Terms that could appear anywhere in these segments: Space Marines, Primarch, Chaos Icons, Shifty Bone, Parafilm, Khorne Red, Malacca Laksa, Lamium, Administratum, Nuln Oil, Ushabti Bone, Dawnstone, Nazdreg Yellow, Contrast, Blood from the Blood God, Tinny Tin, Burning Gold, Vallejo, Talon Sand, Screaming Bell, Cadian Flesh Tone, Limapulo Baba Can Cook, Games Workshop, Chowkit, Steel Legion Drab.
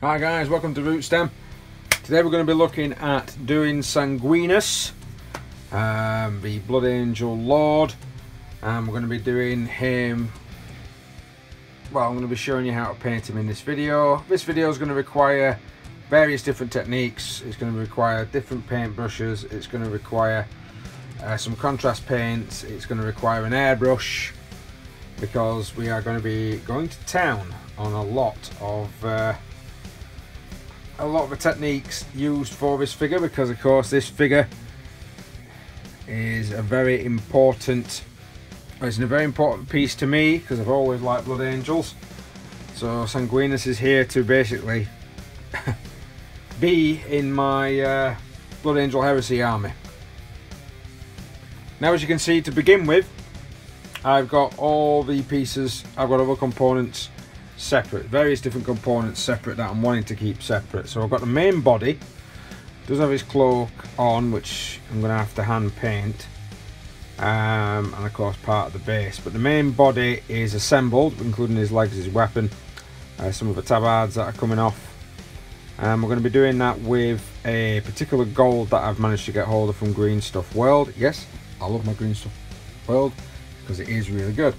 Hi guys, welcome to Rootstem. Today we're going to be looking at doing Sanguinius, the Blood Angel Lord, and we're going to be doing him. Well, I'm going to be showing you how to paint him in this video. This video is going to require various different techniques. It's going to require different paint brushes. It's going to require some contrast paints. It's going to require an airbrush, because we are going to be going to town on a lot of the techniques used for this figure, because of course this figure is a very important, it's a very important piece to me, because I've always liked Blood Angels. So Sanguinius is here to basically be in my Blood Angel Heresy army. Now, as you can see, to begin with, I've got all the pieces, I've got other components separate, various different components separate that I'm wanting to keep separate. So I've got the main body, does have his cloak on, which I'm going to have to hand paint, and of course part of the base. But the main body is assembled, including his legs, his weapon, some of the tabards that are coming off, and we're going to be doing that with a particular gold that I've managed to get hold of from Green Stuff World. Yes, I love my Green Stuff World, because it is really good.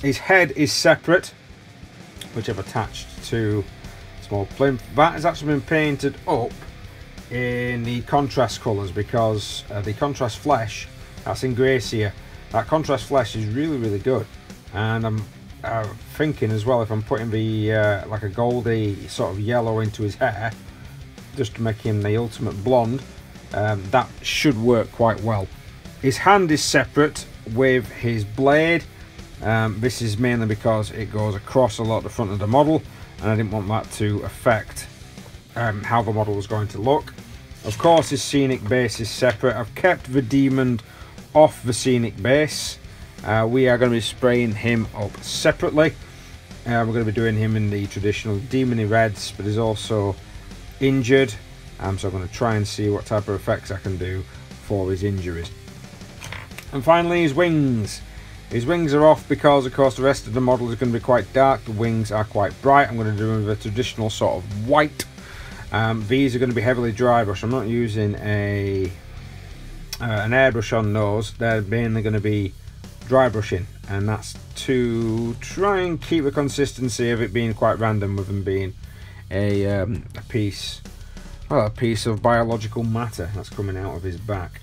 His head is separate, which I've attached to a small plinth. That has actually been painted up in the contrast colours, because the contrast flesh, that's in Gracia, that contrast flesh is really, really good. And I'm thinking as well, if I'm putting the like a goldy sort of yellow into his hair, just to make him the ultimate blonde, that should work quite well. His hand is separate with his blade. This is mainly because it goes across a lot the front of the model, and I didn't want that to affect how the model was going to look. Of course, his scenic base is separate. I've kept the demon off the scenic base. We are going to be spraying him up separately. We're going to be doing him in the traditional demony reds, but he's also injured, so I'm going to try and see what type of effects I can do for his injuries. And finally, his wings. His wings are off because, of course, the rest of the model is going to be quite dark. The wings are quite bright. I'm going to do them with a traditional sort of white. These are going to be heavily dry brush. I'm not using an airbrush on those. They're mainly going to be dry brushing, and that's to try and keep the consistency of it being quite random, with them being a piece, well, a piece of biological matter that's coming out of his back.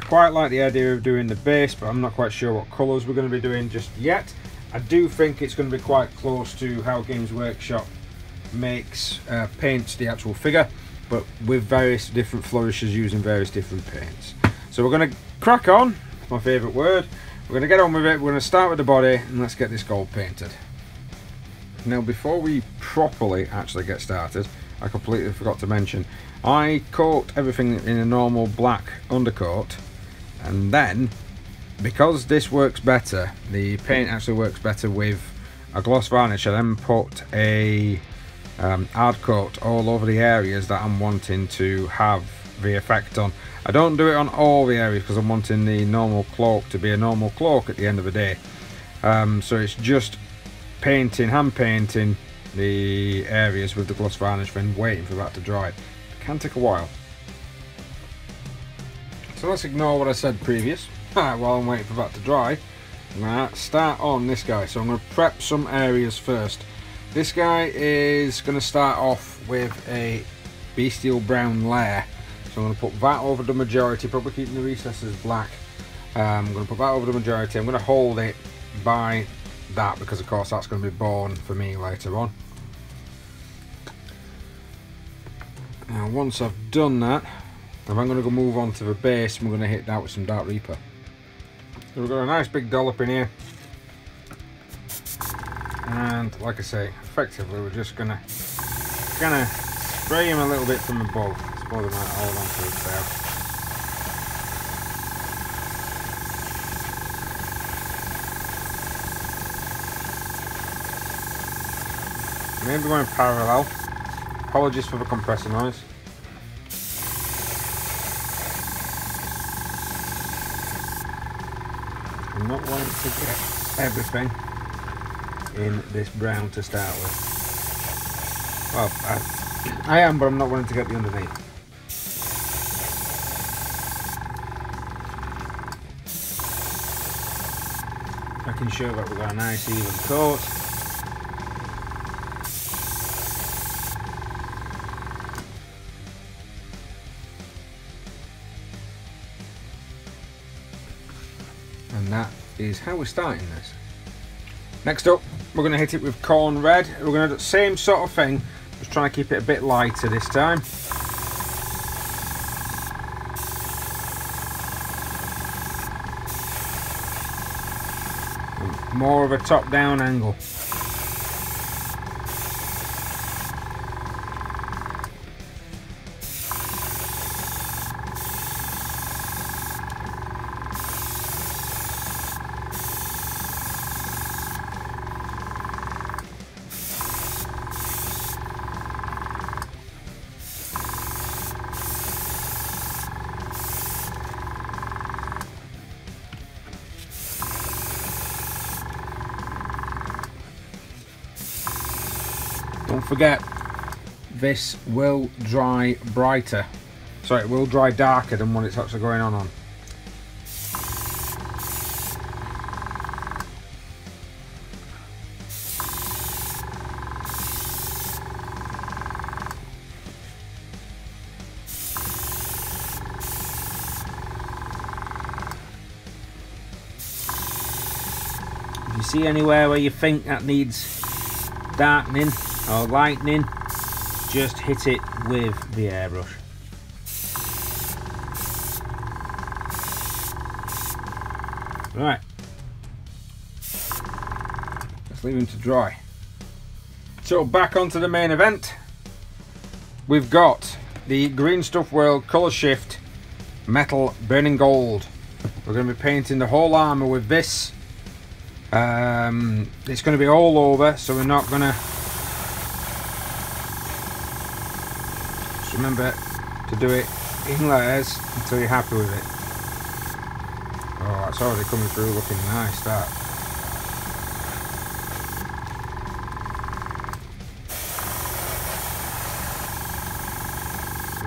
I quite like the idea of doing the base, but I'm not quite sure what colours we're going to be doing just yet. I do think it's going to be quite close to how Games Workshop makes paints the actual figure, but with various different flourishes using various different paints. So we're going to crack on, my favourite word. We're going to get on with it. We're going to start with the body, and let's get this gold painted. Now, before we properly actually get started, I completely forgot to mention, I coat everything in a normal black undercoat. And then, because this works better, the paint actually works better with a gloss varnish, I then put a hard coat all over the areas that I'm wanting to have the effect on. I don't do it on all the areas, because I'm wanting the normal cloak to be a normal cloak at the end of the day. So it's just painting, hand painting the areas with the gloss varnish, then waiting for that to dry. It can take a while. So let's ignore what I said previous. While I'm waiting for that to dry, I'm going to start on this guy. So I'm going to prep some areas first. This guy is going to start off with a bestial brown layer. So I'm going to put that over the majority, probably keeping the recesses black. I'm going to put that over the majority. I'm going to hold it by that, because of course that's going to be bone for me later on. Now, once I've done that, I'm going to go move on to the base, and we're going to hit that with some Dark Reaper. So we've got a nice big dollop in here, and like I say, effectively we're just going to spray him a little bit from above. I suppose I might hold on to it there. Maybe we're in parallel. Apologies for the compressor noise. I'm not wanting to get everything in this brown to start with. Well, I am, but I'm not wanting to get the underneath. Making sure that we've got a nice even coat. And that is how we're starting this. Next up, we're going to hit it with Khorne Red. We're going to do the same sort of thing, just trying to keep it a bit lighter this time. More of a top-down angle. Forget, this will dry brighter, sorry, it will dry darker than what it's actually going on. If you see anywhere where you think that needs darkening or lightning, just hit it with the airbrush. Right, let's leave him to dry. So back onto the main event, we've got the Green Stuff World Colour Shift Metal Burning Gold. We're going to be painting the whole armour with this. It's going to be all over, so we're not going to... Remember to do it in layers until you're happy with it. Oh, that's already coming through looking nice, that.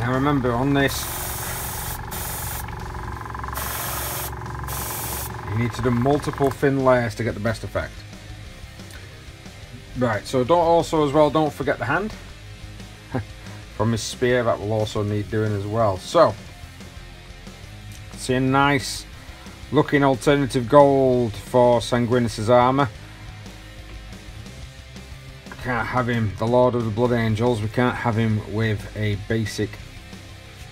Now remember on this, you need to do multiple thin layers to get the best effect. Right, so don't also as well, don't forget the hand. From his spear, that will also need doing as well. So it's a nice looking alternative gold for Sanguinius' armor. Can't have him, the Lord of the Blood Angels, we can't have him with a basic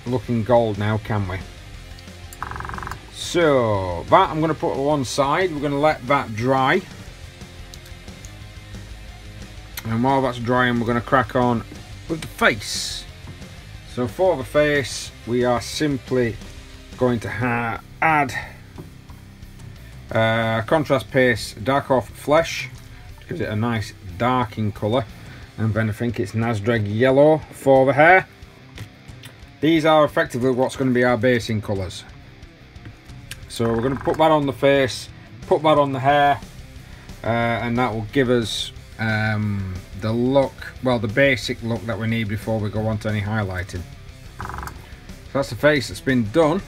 looking gold now, can we? So that I'm going to put to one side, we're going to let that dry, and while that's drying we're going to crack on with the face. So for the face we are simply going to add contrast paste dark off flesh, gives it a nice darking colour, and then I think it's Nazdreg Yellow for the hair. These are effectively what's going to be our basing colours, so we're going to put that on the face, put that on the hair, and that will give us the look, well, the basic look that we need before we go on to any highlighting. So that's the face that's been done.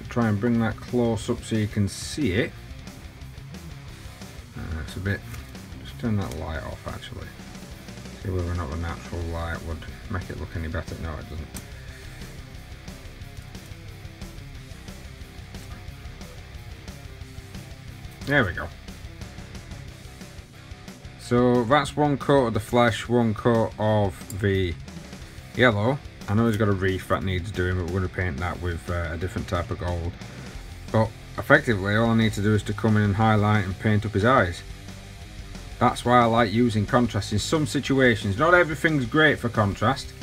I'll try and bring that close up so you can see it. That's a bit, just turn that light off actually. See whether or not the natural light would make it look any better. No, it doesn't. There we go. So that's one coat of the flesh, one coat of the yellow. I know he's got a reef that needs doing, but we're going to paint that with a different type of gold. But effectively all I need to do is to come in and highlight and paint up his eyes. That's why I like using contrast in some situations. Not everything's great for contrast.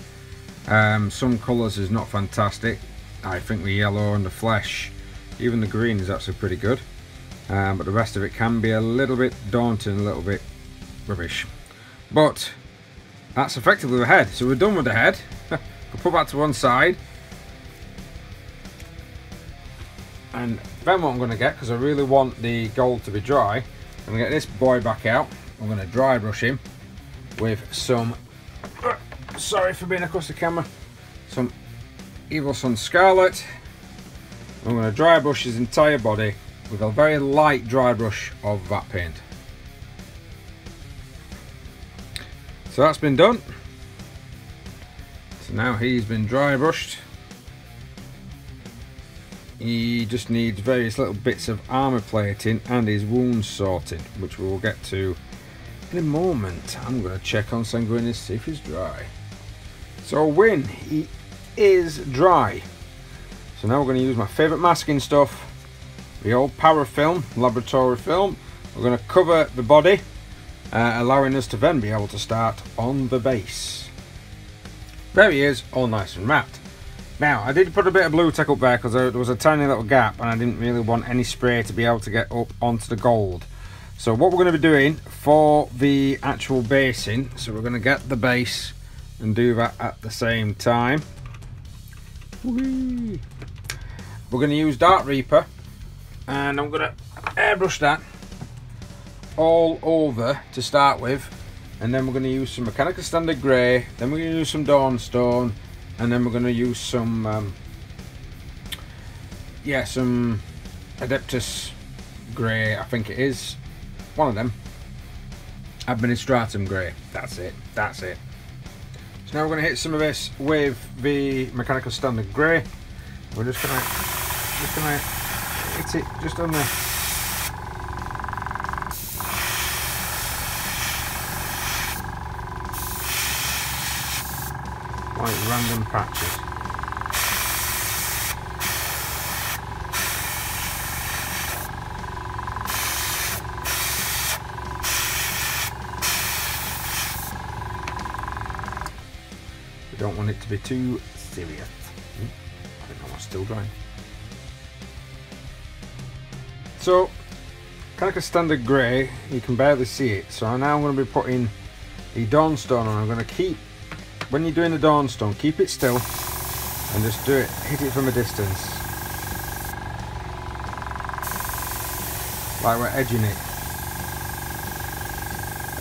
Some colours is not fantastic. I think the yellow and the flesh, even the green is actually pretty good. But the rest of it can be a little bit daunting, a little bit rubbish. But that's effectively the head, so we're done with the head. We'll put that to one side, and then what I'm going to get, because I really want the gold to be dry, I'm going to get this boy back out. I'm going to dry brush him with some Sorry for being across the camera. Some Evil Sun Scarlet. I'm going to dry brush his entire body with a very light dry brush of vat paint. So that's been done. So now he's been dry brushed. He just needs various little bits of armour plating and his wounds sorted, which we will get to in a moment. I'm going to check on Sanguinius, see if he's dry. So when he is dry. So now we're going to use my favourite masking stuff, the old parafilm, laboratory film. We're going to cover the body, allowing us to then be able to start on the base. There he is, all nice and wrapped. Now, I did put a bit of blue tech up there because there was a tiny little gap and I didn't really want any spray to be able to get up onto the gold. So what we're going to be doing for the actual basing, so we're going to get the base and do that at the same time. Whee! We're going to use Dark Reaper and I'm going to airbrush that all over to start with, and then we're going to use some Mechanical Standard Grey, then we're going to use some Dawnstone, and then we're going to use some some Adeptus Grey, I think it is, one of them, Administratum Grey, that's it. So now we're going to hit some of this with the Mechanical Standard Grey. We're just going to hit it just on there. Like random patches. We don't want it to be too serious. I think I was still drying. So, kind of like a standard grey, you can barely see it. So now I'm going to be putting the Dawnstone on. I'm going to keep. When you're doing the Dawnstone, keep it still and just do it, hit it from a distance. Like we're edging it.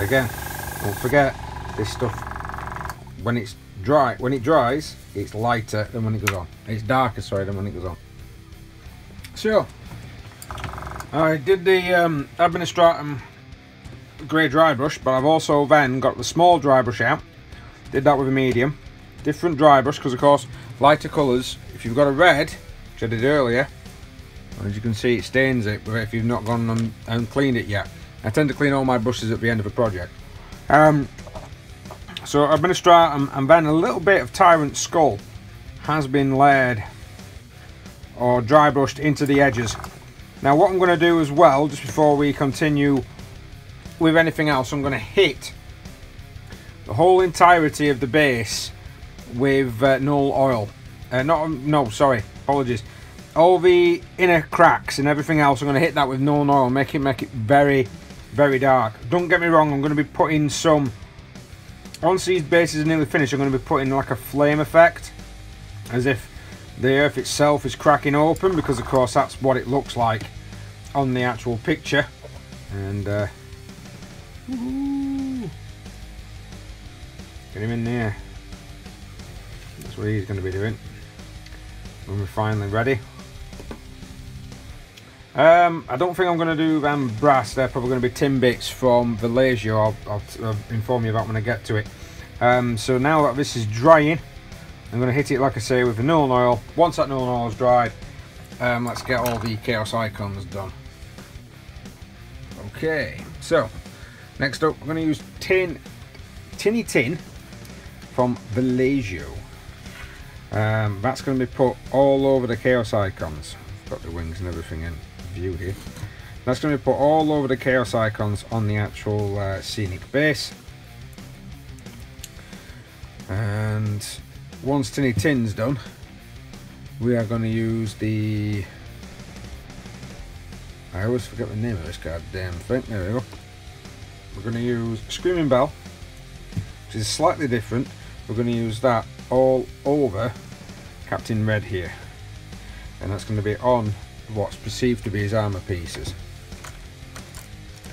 Again, don't forget, this stuff, when it's dry, when it dries, it's lighter than when it goes on. It's darker, sorry, than when it goes on. So, I did the Administratum grey dry brush, but I've also then got the small dry brush out. Did that with a medium, different dry brush because of course lighter colours. If you've got a red, which I did earlier, as you can see it stains it. But if you've not gone and cleaned it yet, I tend to clean all my brushes at the end of a project. So Administratum and then a little bit of Tyrant's Skull has been layered or dry brushed into the edges. Now what I'm going to do as well, just before we continue with anything else, I'm going to hit the whole entirety of the base with Nuln Oil. All the inner cracks and everything else, I'm going to hit that with Nuln Oil, make it very, very dark. Don't get me wrong, I'm going to be putting some, once these bases are nearly finished, I'm going to be putting like a flame effect, as if the earth itself is cracking open, because of course that's what it looks like on the actual picture. And get him in there. That's what he's going to be doing when we're finally ready. I don't think I'm going to do brass. They're probably going to be tin bits from Vallejo. I'll inform you about when I get to it. So now that this is drying, I'm going to hit it, like I say, with the Nuln Oil. Once that Nuln Oil is dried, let's get all the chaos icons done. Okay, so next up, I'm going to use tinny tin from Vallejo. That's going to be put all over the chaos icons. Got the wings and everything in view here. That's going to be put all over the chaos icons on the actual scenic base. And once tinny tin's done, we are going to use the, I always forget the name of this goddamn thing. There we go. We're going to use Screaming Bell. Is slightly different. We're going to use that all over Captain Red here, and that's going to be on what's perceived to be his armor pieces.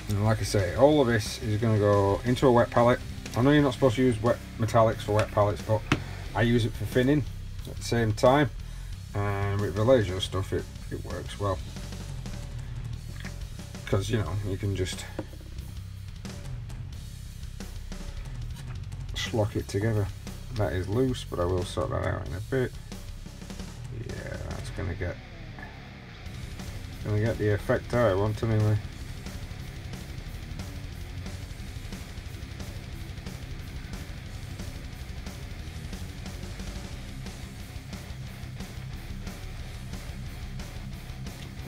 And like I say, all of this is going to go into a wet palette I know you're not supposed to use wet metallics for wet palettes, but I use it for thinning at the same time, and with Vallejo stuff it works well, because you know you can just slock it together. That is loose, but I will sort that out in a bit. Yeah, that's gonna get the effect I want anyway.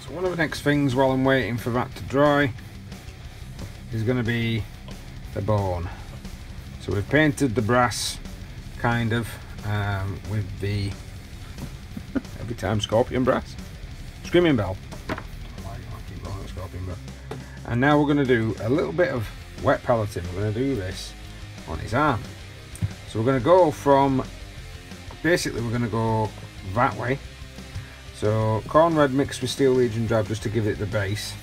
So one of the next things while I'm waiting for that to dry is gonna be the bone. So we've painted the brass kind of with the every time scorpion brass, Screaming Bell. And now we're going to do a little bit of wet paletting. We're going to do this on his arm. So we're going to go from, basically we're going to go that way. So Khorne Red mixed with Steel Legion Drab just to give it the base.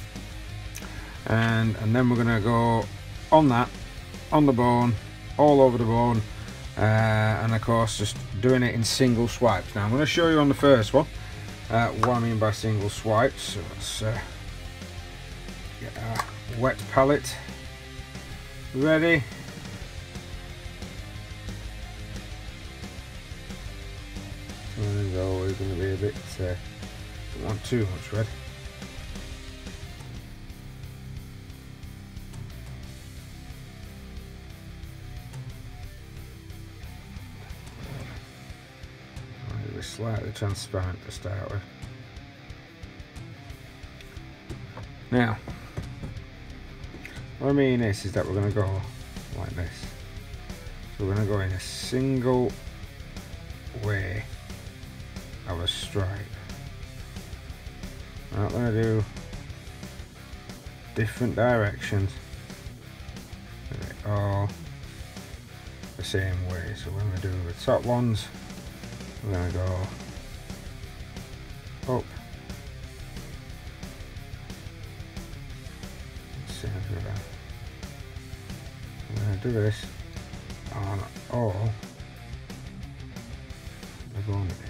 And then we're going to go on that, on the bone, all over the bone. And of course just doing it in single swipes. Now I'm going to show you on the first one what I mean by single swipes. So let's get our wet palette ready. And always going to be a bit, don't want too much red. Slightly transparent to start with. Now, what I mean is that we're going to go like this. So we're going to go in a single way of a stripe. We're not going to do different directions. They're all the same way. So when we do the top ones, we're going to go up. Let's see if we can. I'm going to do this on all the bone bits.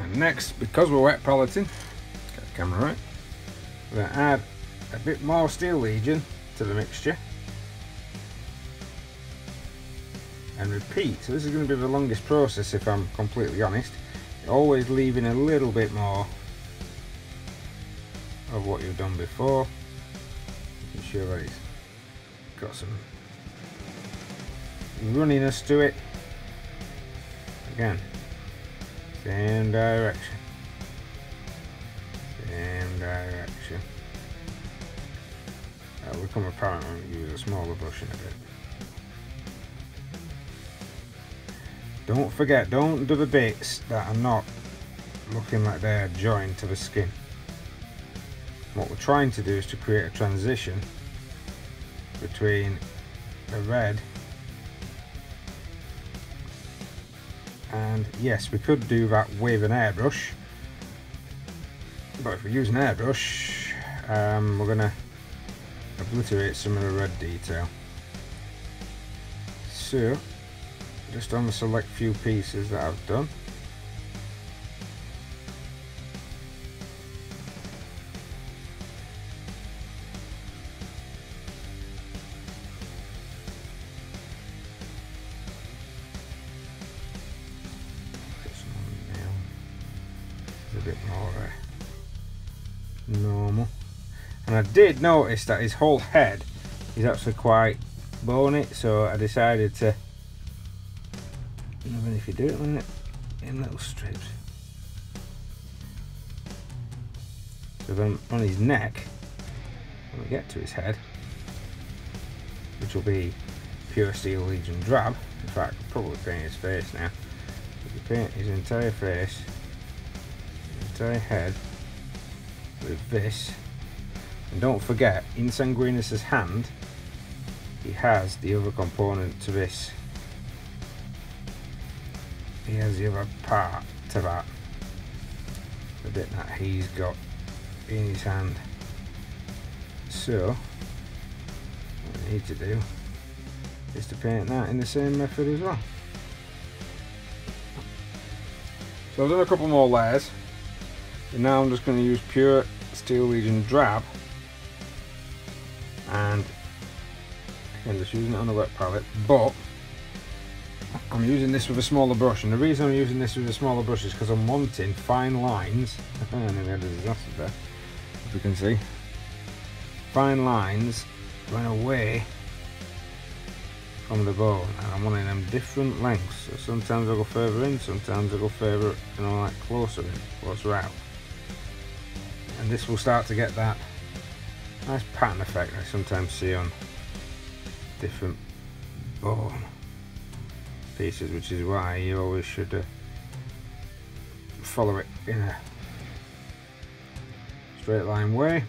And next, because we're wet paletting, get the camera right, we're going to add a bit more Steel Legion to the mixture. And repeat. So this is going to be the longest process, if I'm completely honest, always leaving a little bit more of what you've done before, making sure that it's got some runniness to it. Again, same direction, same direction. That will become apparent when we use a smaller brush in a bit. Don't forget, don't do the bits that are not looking like they're joined to the skin. What we're trying to do is to create a transition between the red and, yes, we could do that with an airbrush, but if we use an airbrush, we're going to obliterate some of the red detail. So, just on the select few pieces that I've done, a bit more normal. And I did notice that his whole head is actually quite bony, so I decided to, even if you do it like that, in little strips. So then on his neck, when we get to his head, which will be pure Steel Legion Drab, in fact I could probably paint his face now. So you paint his entire face, his entire head with this. And don't forget, in Sanguinius' hand, he has the other component to this. He has the other part to that, the bit that he's got in his hand. So what I need to do is to paint that in the same method as well. So I've done a couple more layers, and now I'm just going to use pure Steel Legion Drab, and again just using it on a wet palette, but I'm using this with a smaller brush, and the reason I'm using this with a smaller brush is because I'm wanting fine lines. I nearly had a disaster there, if you can see. Fine lines going away from the bone, and I'm wanting them different lengths. So sometimes I go further in, sometimes I go further, you know, like closer in, closer out. And this will start to get that nice pattern effect I sometimes see on different bone pieces, which is why you always should follow it in a straight line way.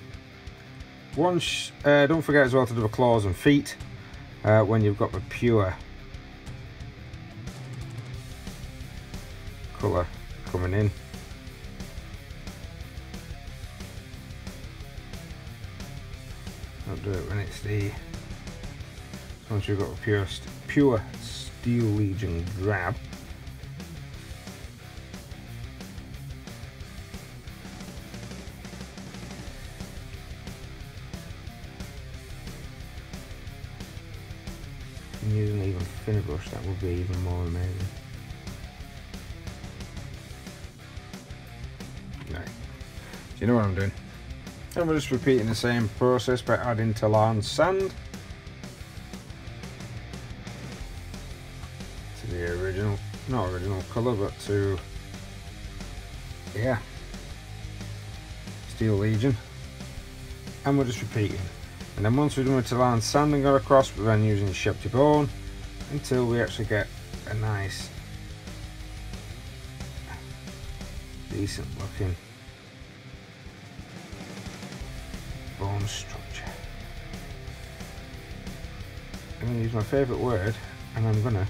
Once, don't forget as well to do the claws and feet when you've got the pure colour coming in. Don't do it when it's the, once you've got the pure Steel Legion Drab. And using an even thinner brush, that would be even more amazing. Right. Do you know what I'm doing? And we're just repeating the same process by adding Talon Sand to the original, not original colour, but to, yeah, Steel Legion. And we're just repeating. And then once we've done with Talon Sand and got across, we're then using Shifty Bone until we actually get a nice, decent looking bone structure. I'm going to use my favourite word, and I'm going to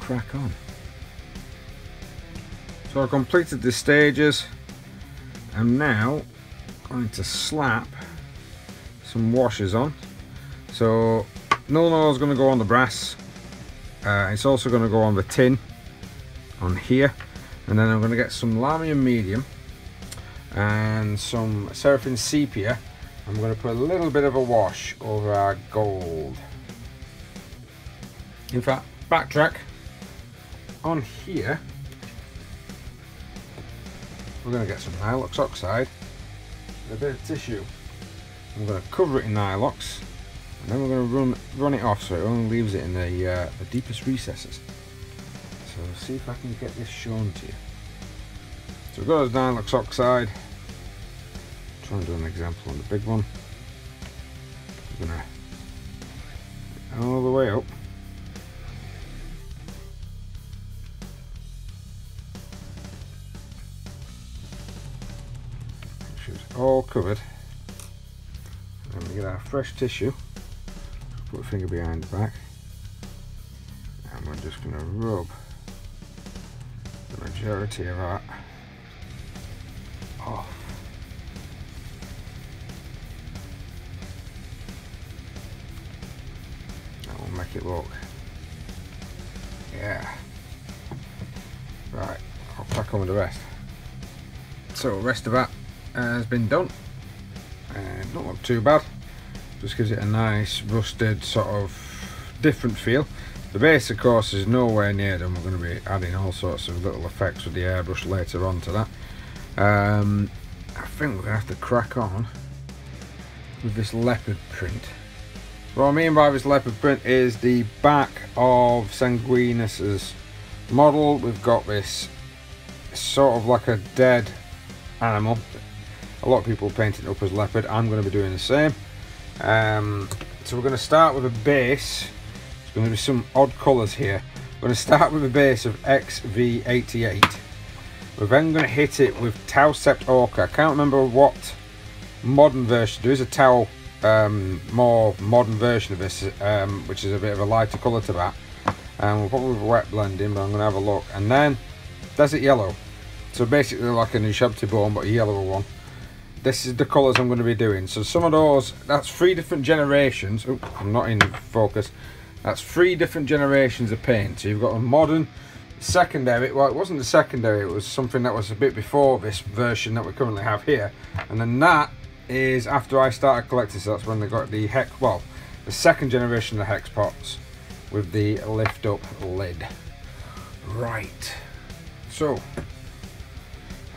crack on. So I completed the stages. I'm now going to slap some washes on. So Nuln Oil is going to go on the brass, it's also going to go on the tin on here, and then I'm going to get some Lamium Medium and some Seraphine Sepia. I'm going to put a little bit of a wash over our gold. In fact, backtrack on here, we're going to get some Nihilakh Oxide and a bit of tissue. I'm going to cover it in Nihilakh, and then we're going to run it off so it only leaves it in the deepest recesses. So let's see if I can get this shown to you. So we've got Nihilakh Oxide. I'll try and do an example on the big one. I'm going to all the way up. Make sure it's all covered. And we get our fresh tissue, put a finger behind the back, and we're just going to rub the majority of that off. That will make it look, yeah. Right, I'll crack on with the rest. So the rest of that has been done. Don't look too bad, just gives it a nice rusted sort of different feel. The base of course is nowhere near done, we're going to be adding all sorts of little effects with the airbrush later on to that. I think we're going to have to crack on with this leopard print. What I mean by this leopard print is the back of Sanguinius's model. We've got this sort of like a dead animal. A lot of people paint it up as leopard. I'm going to be doing the same. So we're going to start with a base. There's going to be some odd colours here. We're going to start with a base of XV88. We're then going to hit it with Tau Sept Orca. I can't remember what modern version. There is a Tau more modern version of this, which is a bit of a lighter colour to that. And we'll probably wet blend in, but I'm going to have a look. And then Desert Yellow. So basically like an Ushabti Bone, but a yellower one. this is the colours I'm going to be doing. So some of those, that's three different generations. Oops, I'm not in focus. That's three different generations of paint. So you've got a modern, secondary, well it wasn't the secondary, it was something that was a bit before this version that we currently have here. And then that is after I started collecting, so that's when they got the hex, well, the second generation of the hex pots with the lift up lid. Right, so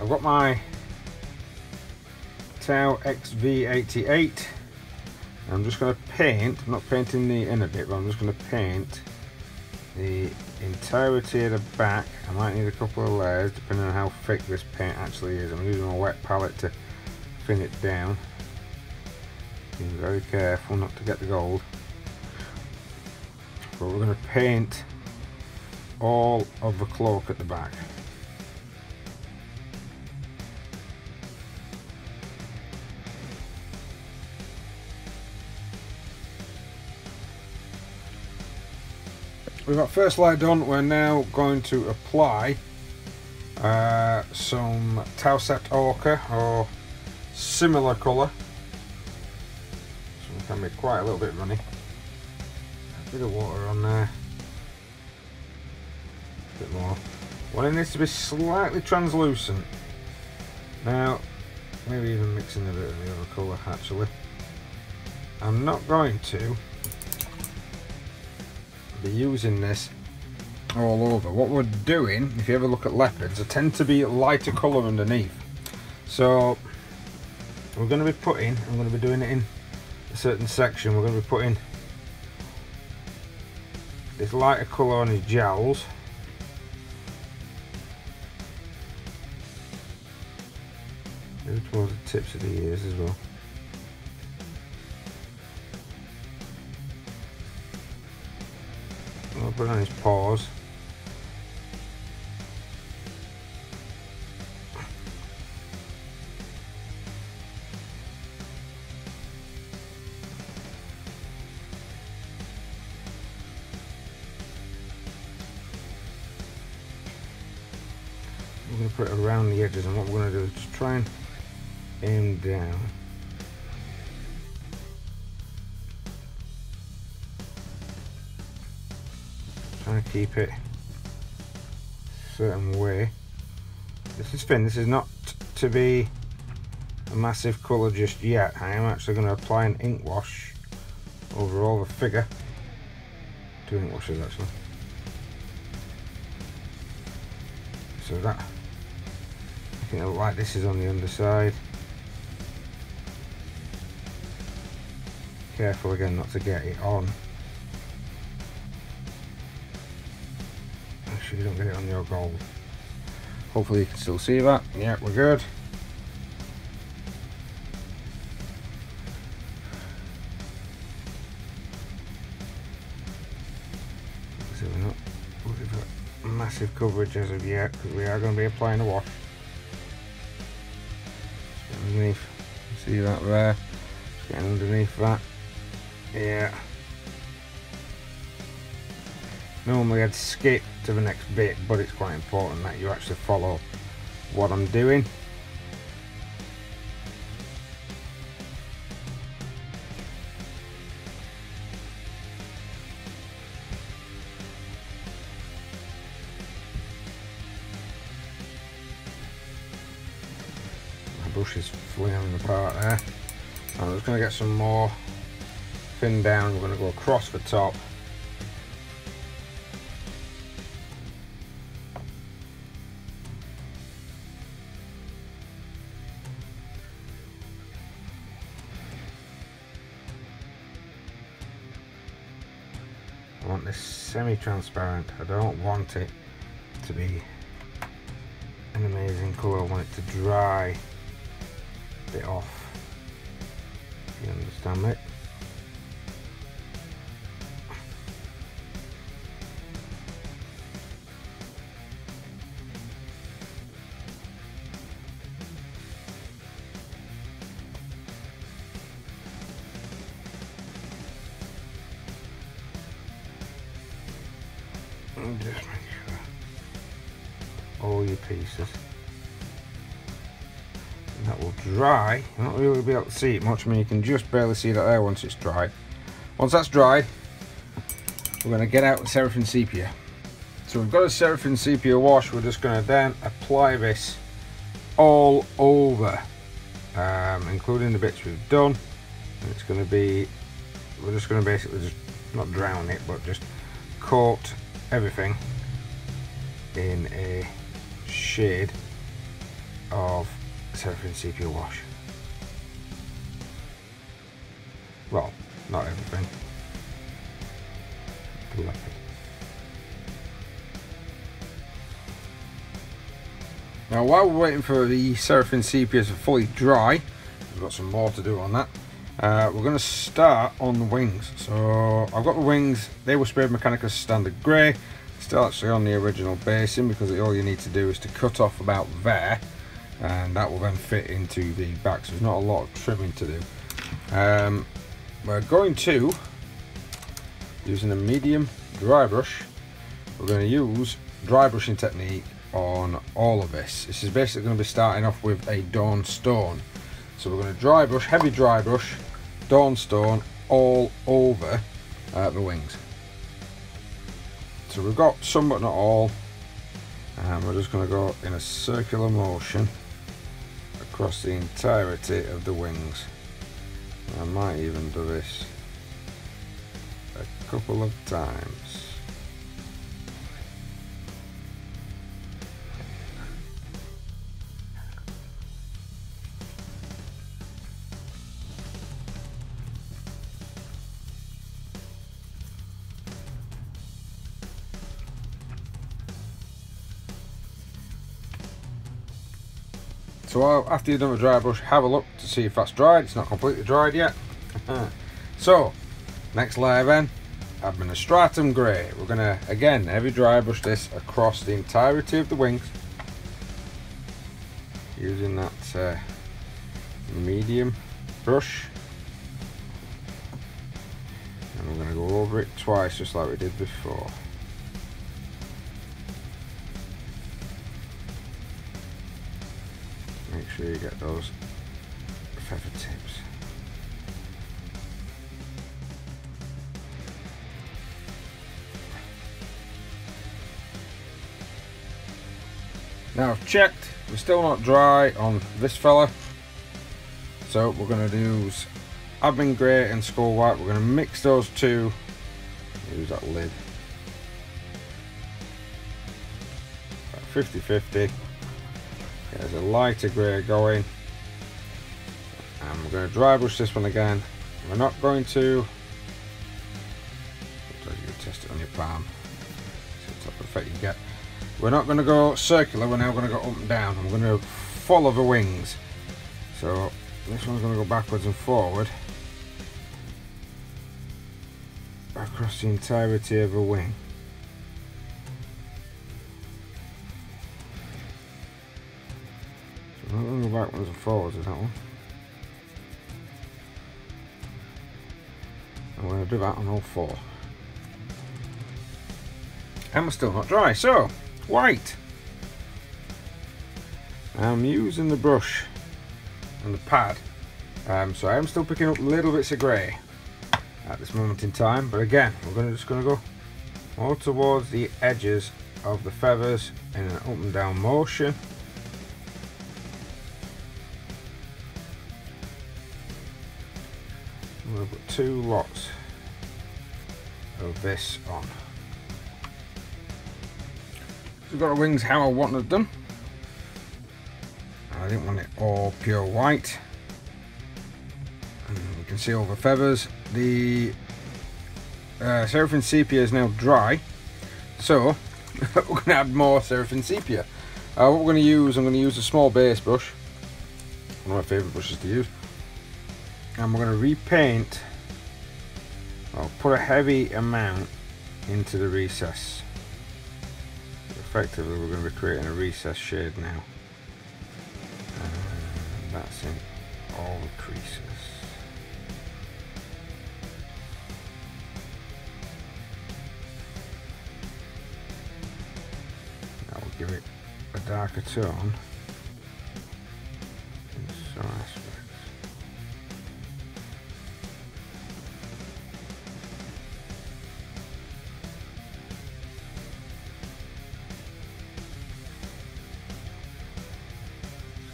I've got my Tau XV88. I'm just going to paint, I'm not painting the inner bit, but I'm just going to paint the entirety of the back. I might need a couple of layers depending on how thick this paint actually is. I'm using a wet palette to thin it down. Being very careful not to get the gold. But we're going to paint all of the cloak at the back. We've got first layer done. We're now going to apply some Tau Sept Orca or similar colour. So it can be quite a little bit runny. A bit of water on there. A bit more. Well, it needs to be slightly translucent. Now, maybe even mixing a bit of the other colour actually. I'm not going to be using this all over. What we're doing, if you ever look at leopards, they tend to be lighter colour underneath. So we're going to be putting, I'm going to be doing it in a certain section, we're going to be putting this lighter colour on his jowls. Maybe towards the tips of the ears as well. I'll put it on his paws. We're going to put it around the edges, and what we're going to do is just try and aim down. Trying to keep it a certain way. This is thin, this is not to be a massive colour just yet. I am actually going to apply an ink wash over all the figure. Two ink washes actually. So that, I think the light, this is on the underside. Careful again not to get it on. You don't get it on your gold. Hopefully you can still see that. Yeah, we're good. So we're not looking for massive coverage as of yet because we are going to be applying a wash. Just underneath, see that there? Just getting underneath that. Yeah. Normally I'd skip to the next bit, but it's quite important that you actually follow what I'm doing. My brush is flying apart there. I'm just going to get some more thin down. We're going to go across the top. Semi-transparent. I don't want it to be an amazing colour. I want it to dry a bit off. You understand me? that will dry. You're not really be able to see it much. I mean, you can just barely see that there once it's dry. Once that's dried, we're going to get out the Seraphine Sepia. So we've got a Seraphine Sepia wash. We're just going to then apply this all over, including the bits we've done. And it's going to be, we're just going to basically just not drown it, but just coat everything in a shade of Seraphine Sepia wash. Well, not everything. The leopard. Now, while we're waiting for the Seraphine Sepia to fully dry, we've got some more to do on that. We're going to start on the wings. So I've got the wings. They were sprayed Mechanicus standard grey. Still actually on the original basing, because all you need to do is to cut off about there, and that will then fit into the back. So there's not a lot of trimming to do. We're going to, using a medium dry brush, we're going to use dry brushing technique on all of this. This is basically going to be starting off with a Dawnstone. So we're going to dry brush, heavy dry brush, Dawnstone all over the wings. So we've got some but not all, and we're just going to go in a circular motion across the entirety of the wings. I might even do this a couple of times. So after you've done the dry brush, have a look to see if that's dried. It's not completely dried yet. So next layer then, Administratum grey. We're going to again heavy dry brush this across the entirety of the wings, using that medium brush, and we're going to go over it twice, just like we did before. Make sure you get those feather tips. Now I've checked, we're still not dry on this fella, so we're going to use Admin Grey and Skull White. We're going to mix those two, use that lid, 50-50. There's a lighter grey going, and we're going to dry brush this one again. We're not going to, test it on your palm, see the type of effect you get. We're not going to go circular, we're now going to go up and down. I'm going to follow the wings. So this one's going to go backwards and forward across the entirety of a wing. I'm going to go backwards and forwards with that one. I'm going to do that on all four. And we're still not dry, so white. I'm using the brush and the pad, so I am still picking up little bits of grey at this moment in time. But again, we're going to just go more towards the edges of the feathers in an up and down motion. We've got two lots of this on. So we've got the wings how I wanted them. I didn't want it all pure white. And you can see all the feathers. The Seraphine Sepia is now dry, so we're going to add more Seraphine Sepia. What we're going to use, I'm going to use a small base brush, one of my favourite brushes to use. And we're going to repaint, or put a heavy amount into the recess. Effectively we're going to be creating a recess shade now. And that's in all the creases. That will give it a darker tone.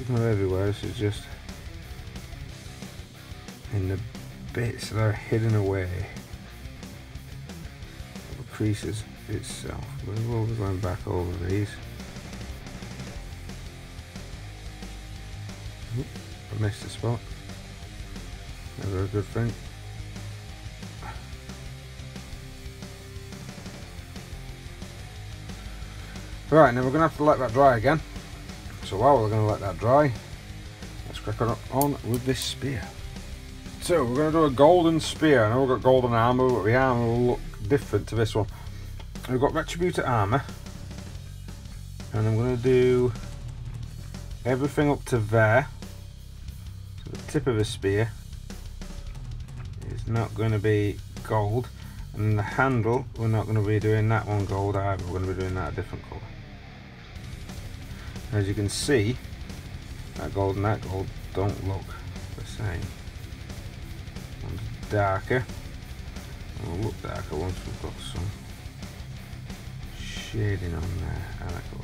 It's not everywhere, this is just in the bits that are hidden away. Or creases itself. We're always going back over these. Oop, I missed a spot. Never a good thing. Right, now we're going to have to let that dry again. So while we're going to let that dry, let's crack on with this spear. So we're going to do a golden spear. I know we've got golden armour, but the armour will look different to this one. We've got Retributor armour. And I'm going to do everything up to there. So the tip of the spear is not going to be gold. And the handle, we're not going to be doing that one gold either, we're going to be doing that a different colour. As you can see, that gold and that gold don't look the same. One's darker, and will look darker once we've got some shading on there. And that goes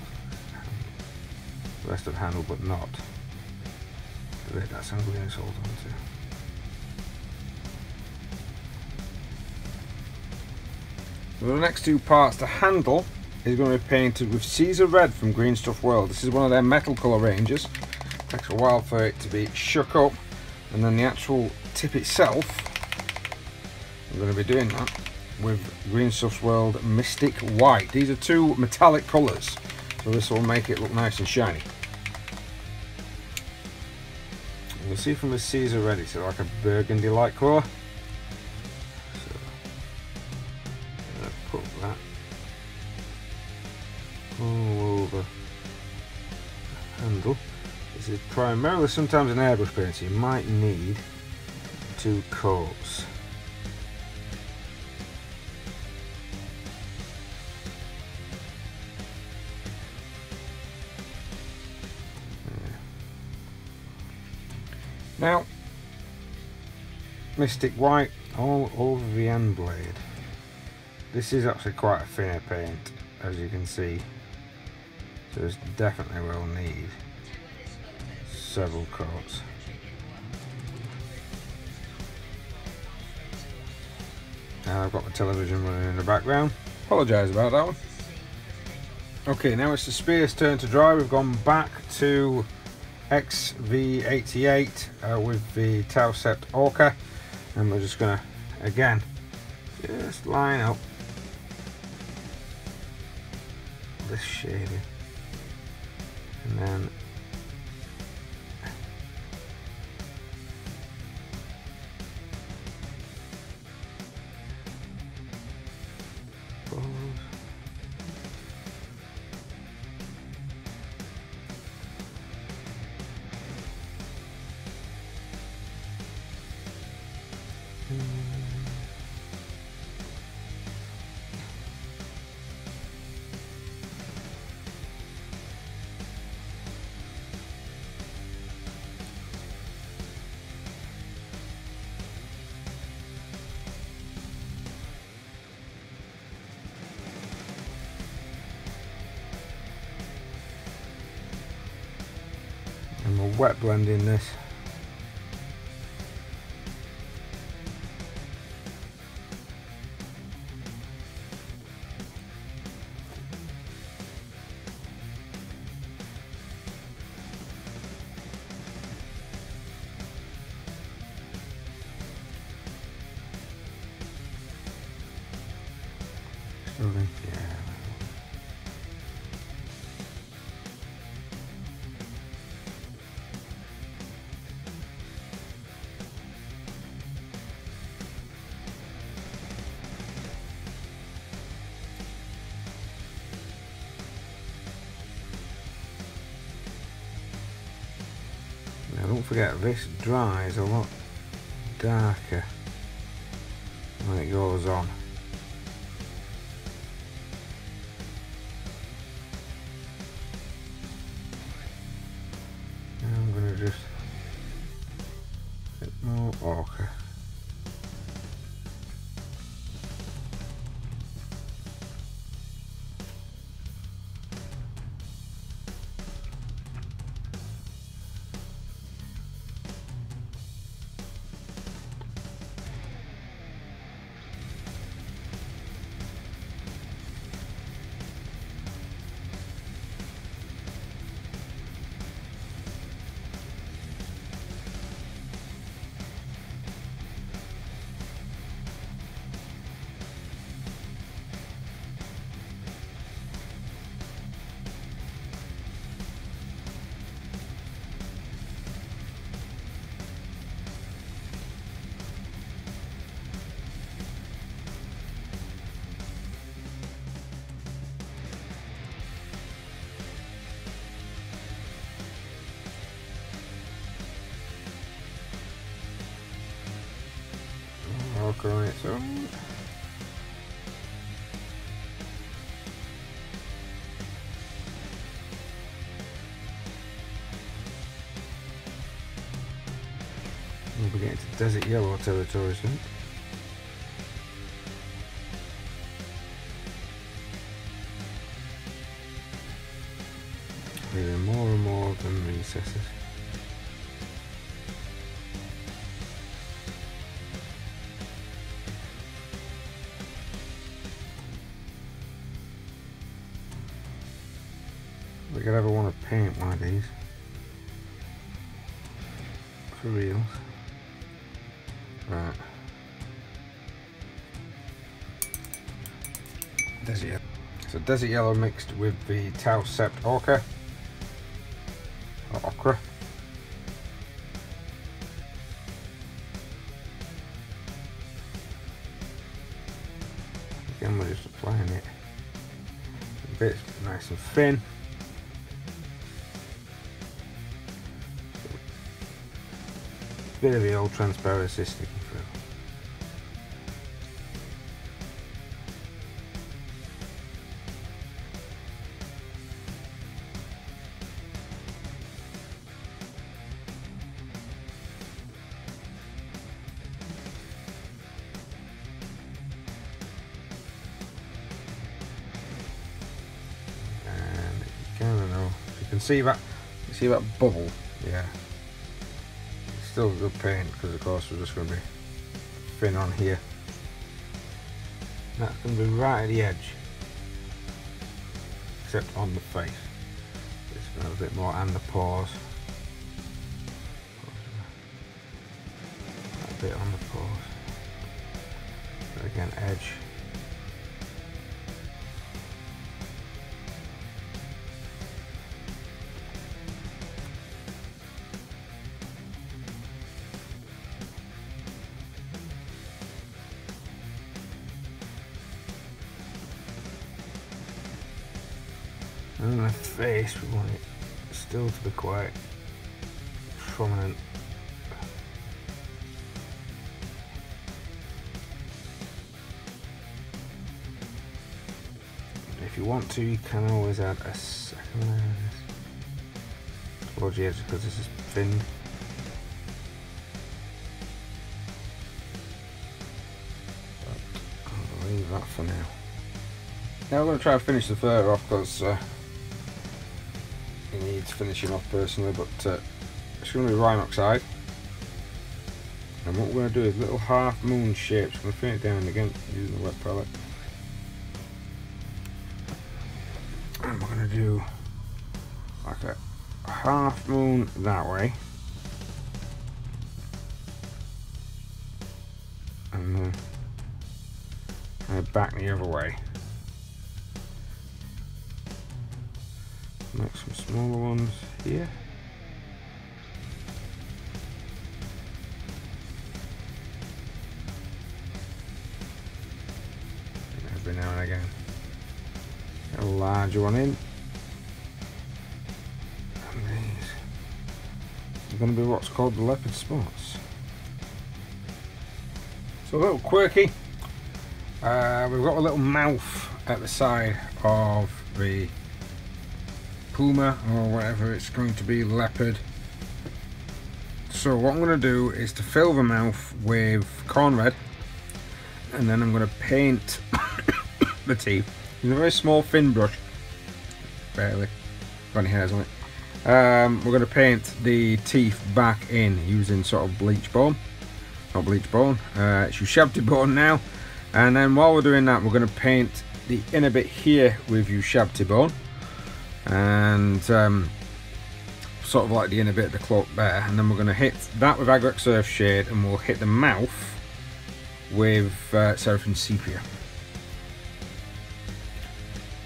the rest of the handle, but not the bit that Sanguinius holds on to. So the next two parts, the handle is going to be painted with Caesar Red from Green Stuff World. This is one of their metal colour ranges. It takes a while for it to be shook up, and then the actual tip itself, I'm going to be doing that with Green Stuff World Mystic White. These are two metallic colours, so this will make it look nice and shiny. And you'll see from the Caesar Red, it's like a burgundy-like colour. Primarily sometimes an airbrush paint, so you might need two coats. Yeah. Now, Mystic White all over the end blade. This is actually quite a thinner paint, as you can see, so it's definitely will need several coats. Now I've got my television running in the background. Apologise about that one. Okay, now it's the spear's turn to dry. We've gone back to XV88 with the Tau Sept Orca, and we're just gonna again just line up this shading, and then wet blending this. Don't forget, this dries a lot darker when it goes on. Now I'm going to just a bit more ochre. marker on its own. We'll be getting to Desert Yellow territory soon. Leaving more and more of them recesses. We could ever want to paint one of these. For real. Right. Desert Yellow. So Desert Yellow mixed with the Tau Sept Orca. Okra. Again, we're just applying it a bit nice and thin. A bit of the old transparency sticking through. See that bubble? Yeah. It's still good paint because of course we're just going to be thin on here. That's going to be right at the edge, except on the face. It's going to have a bit more and the paws. A bit on the paws. But again, edge. And the face, we want it still to be quite prominent. If you want to, you can always add a second layer towards the edge because this is thin. But I'll leave that for now. Now we're going to try and finish the fur off because it needs finishing off personally, but it's going to be Rhinoxide, and what we're going to do is little half moon shapes. We're going to thin it down again using the wet palette, and we're going to do like a half moon that way, and kind of back the other way. Make some smaller ones here. Every now and again. Get a larger one in. And these are going to be what's called the leopard spots. So a little quirky. We've got a little mouth at the side of the Puma or whatever it's going to be, leopard. So what I'm going to do is to fill the mouth with Khorne Red, and then I'm going to paint the teeth with a very small thin brush, barely got any hairs on it. We're going to paint the teeth back in using sort of bleach bone, not bleach bone, it's Ushabti Bone now. And then while we're doing that, we're going to paint the inner bit here with Ushabti Bone, and sort of like the inner bit of the cloak there, and then we're going to hit that with Agrax Earthshade, and we'll hit the mouth with Seraphine Sepia.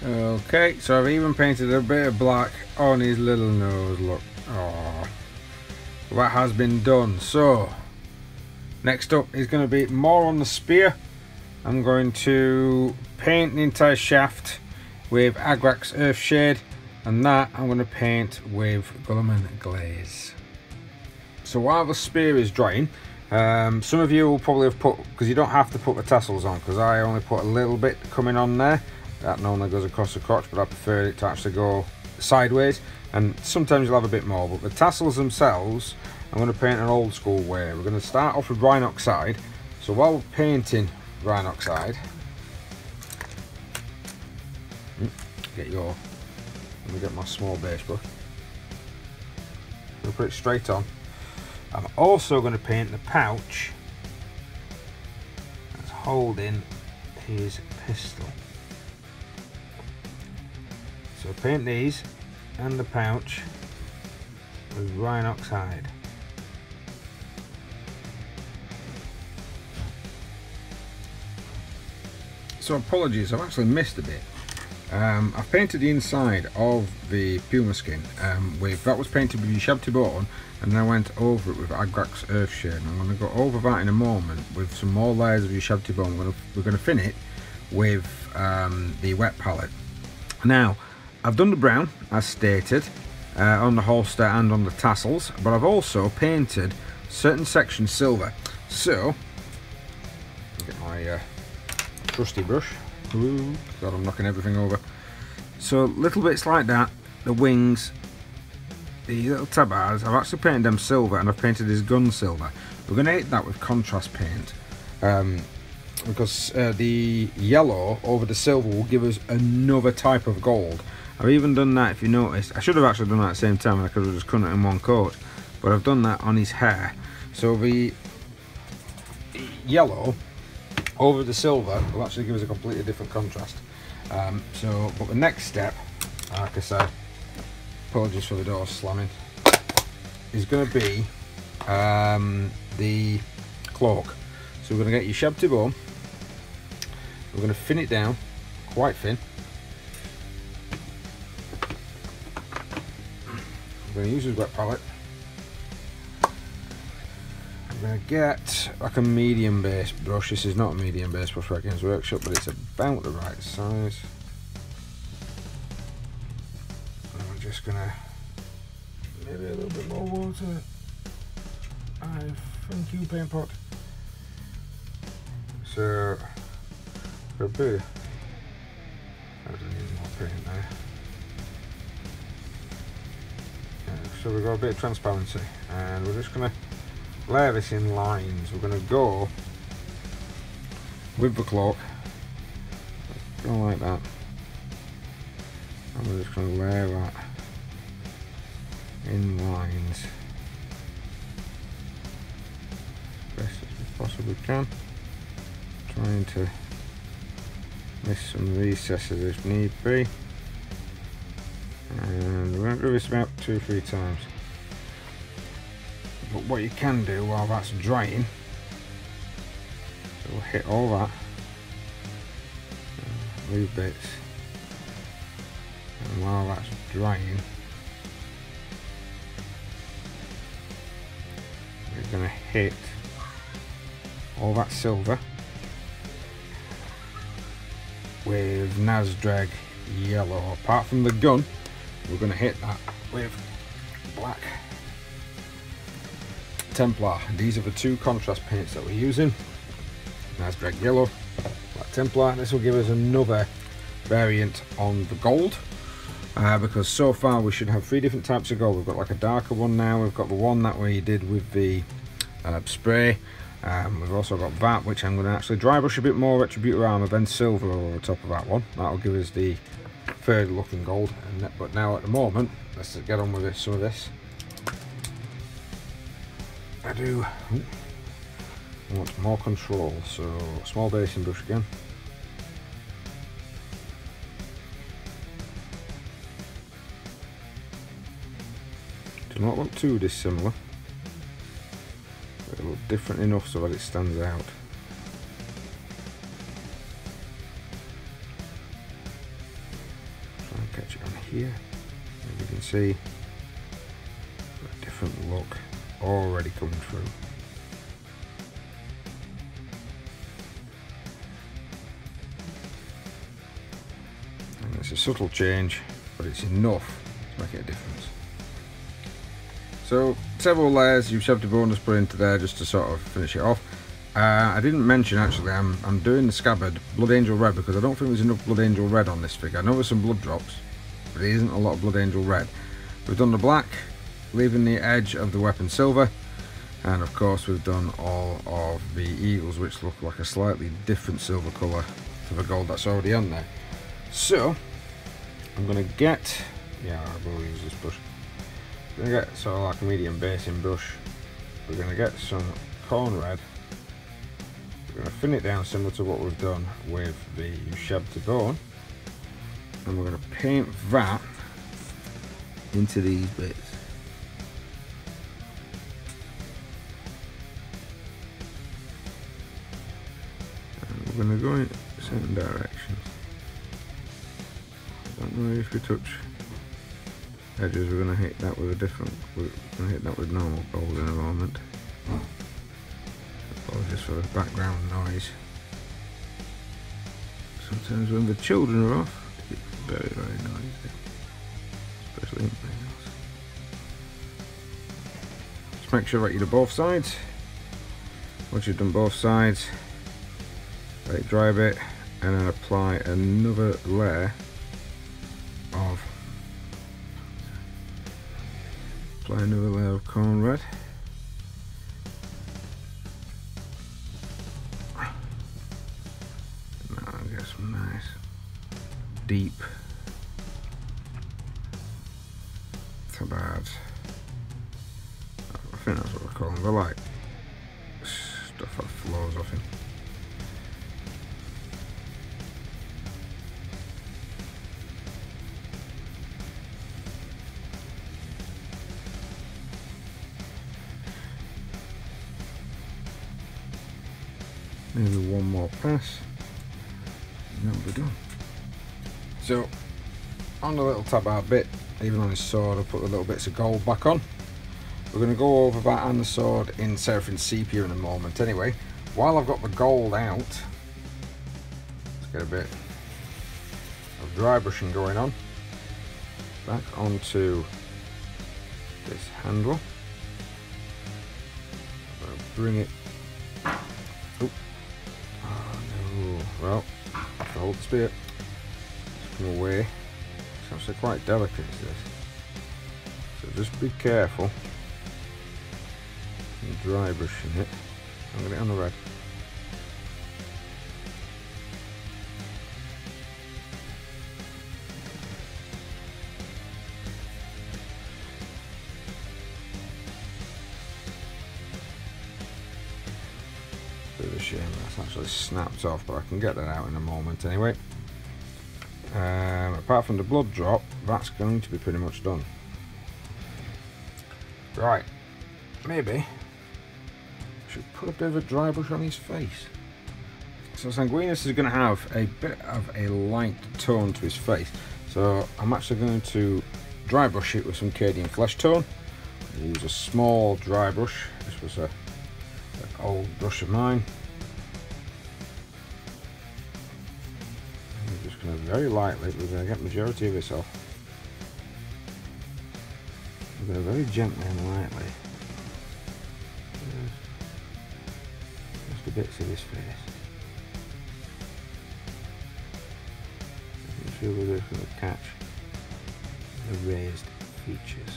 Okay, so I've even painted a bit of black on his little nose, look. Oh, that has been done. So next up is going to be more on the spear. I'm going to paint the entire shaft with Agrax Earthshade, and that I'm going to paint with Gulliman Glaze. So while the spear is drying, Some of you will probably have put, because you don't have to put the tassels on, because I only put a little bit coming on there. That normally goes across the crotch, but I prefer it to actually go sideways, and sometimes you'll have a bit more. But the tassels themselves, I'm going to paint an old school way. We're going to start off with Rhinoxide. So while we're painting Rhinoxide, let me get my small base brush. I'll put it straight on. I'm also going to paint the pouch that's holding his pistol. So paint these and the pouch with Rhinoxide. So apologies, I've actually missed a bit. I've painted the inside of the puma skin that was painted with Ushabti Bone, and then I went over it with Agrax Earthshade. I'm going to go over that in a moment with some more layers of Ushabti Bone. We're going to thin it with the wet palette. Now, I've done the brown as stated on the holster and on the tassels, but I've also painted certain sections silver. So, get my trusty brush. God, I'm knocking everything over. So little bits like that, the wings, the little tabards, I've actually painted them silver, and I've painted his gun silver. We're going to hit that with contrast paint, because the yellow over the silver will give us another type of gold. I've even done that, if you notice. I should have actually done that at the same time, and I could have just done it in one coat, but I've done that on his hair. So the yellow over the silver will actually give us a completely different contrast. But the next step, like I said, apologies for the door slamming, is going to be the cloak. So we're going to get Ushabti Bone, we're going to thin it down, quite thin. We're going to use his wet palette. I'm going to get like a medium base brush. This is not a medium base brush for Games Workshop, but it's about the right size. And I'm just going to maybe a little bit more water. I thank you, paint pot. So, for a bit, I don't need more paint there. So we've got a bit of transparency, and we're just going to layer this in lines. We're going to go with the cloak, go like that, and we're just going to layer that in lines as best as we possibly can, trying to miss some recesses if need be, and we're going to do this about 2-3 times. But what you can do while that's drying, so we'll hit all that, leave bits, and while that's drying, we're going to hit all that silver with Nazdreg Yellow. Apart from the gun, we're going to hit that with black Templar. These are the two contrast paints that we're using. Nazdreg Yellow, Black Templar. This will give us another variant on the gold, because so far we should have three different types of gold. We've got like a darker one now, we've got the one that we did with the spray, we've also got that, which I'm going to actually dry brush a bit more, Retributor Armour, then silver over the top of that one. That'll give us the third looking gold. But now at the moment, let's get on with some of this. I do want more control, so small basing brush again. Do not look too dissimilar, but it looks different enough so that it stands out. Try and catch it on here, as you can see, a different look already coming through. And it's a subtle change, but it's enough to make it a difference. So several layers, you've shoved a bonus spray into there just to sort of finish it off. I didn't mention actually, I'm doing the scabbard Blood Angel Red because I don't think there's enough Blood Angel Red on this figure. I know there's some blood drops, but there isn't a lot of Blood Angel Red. We've done the black, leaving the edge of the weapon silver, and of course we've done all of the eagles, which look like a slightly different silver colour to the gold that's already on there. So I'm going to get, yeah, I will use this brush. I'm going to get sort of like a medium basing brush. We're going to get some Khorne Red. We're going to thin it down similar to what we've done with the Ushabti Bone, and we're going to paint that into these bits. And we're going to go in certain directions. I don't know if we touch edges, we're going to hit that with a different, we're going to hit that with normal gold in a moment. Apologies for the background noise. Sometimes when the children are off, it's very, very noisy. Especially in the house. Just make sure that you do both sides. Once you've done both sides, let it dry a bit, and then apply another layer of Khorne Red. Deep tabard. I think that's what I call them. They're like stuff that flows off him. Maybe one more pass, and that'll be done. So, on the little tabard bit, even on his sword, I'll put the little bits of gold back on. We're going to go over that and the sword in Seraphine Sepia in a moment. Anyway, while I've got the gold out, let's get a bit of dry brushing going on. Back onto this handle. I'm going to bring it. Oh, no. Well, I have to hold the spear. Away. It's actually quite delicate, is this, so just be careful and dry brushing it. I'm going to get on the red. Bit of a shame that's actually snapped off, but I can get that out in a moment anyway. Apart from the blood drop, that's going to be pretty much done. Right, maybe I should put a bit of a dry brush on his face. So Sanguinius is going to have a bit of a light tone to his face. So I'm actually going to dry brush it with some Cadian Flesh Tone. I'll use a small dry brush. This was an old brush of mine. Very lightly, we're going to get the majority of this off. We're going to very gently and lightly. Just the bits of his face. I'm sure we're just going to catch the raised features.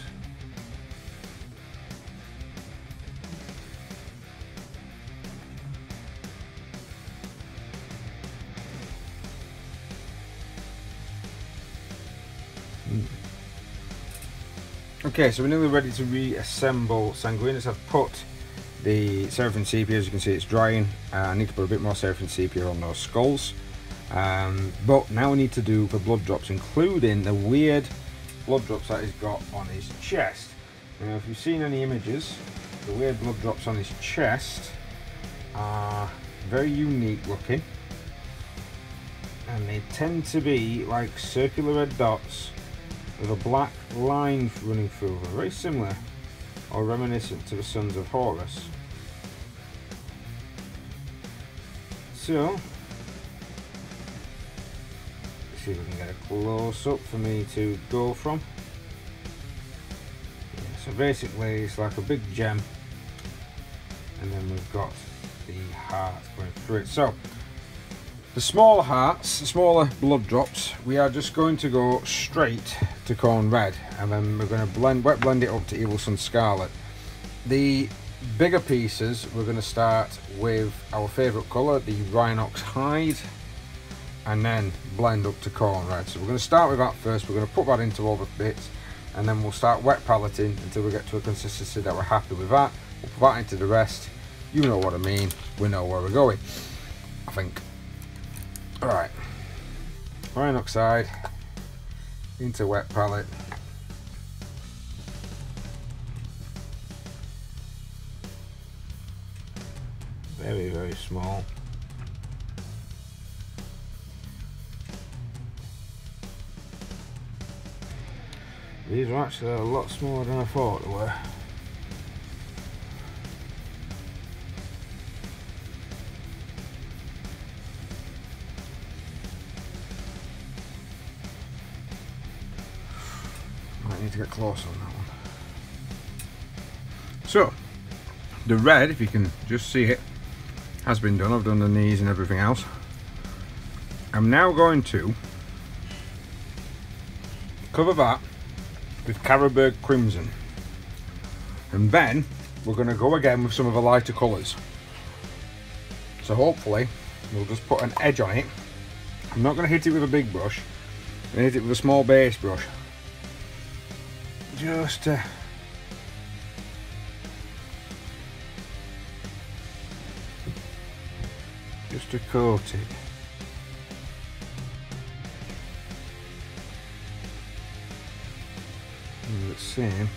Okay, so we're nearly ready to reassemble Sanguinius. I've put the Seraphine Sepia, as you can see it's drying. I need to put a bit more Seraphine Sepia on those skulls. But now we need to do the blood drops, including the weird blood drops that he's got on his chest. Now, if you've seen any images, the weird blood drops on his chest are very unique looking. And they tend to be like circular red dots with a black line running through them, very similar or reminiscent to the Sons of Horus. So, let's see if we can get a close up for me to go from. Yeah, So basically it's like a big gem, and then we've got the heart going through it. So the smaller hearts, the smaller blood drops, we are just going to go straight to Khorne Red, and then we're going to blend it up to Evil Sun Scarlet. The bigger pieces, we're going to start with our favourite colour, the Rhinoxide, and then blend up to Khorne Red. So we're going to start with that first, we're going to put that into all the bits, and then we'll start wet paletting until we get to a consistency that we're happy with that. We'll put that into the rest, you know what I mean, we know where we're going, I think. Alright, Rhinoxide into wet palette. Very, very small. These are actually a lot smaller than I thought they were. To get close on that one. So the red, if you can just see it, has been done. I've done the knees and everything else. I'm now going to cover that with Karaberg Crimson, and then we're going to go again with some of the lighter colours. So hopefully we'll just put an edge on it. I'm not going to hit it with a big brush, I'm going to hit it with a small base brush, just to coat it. And the same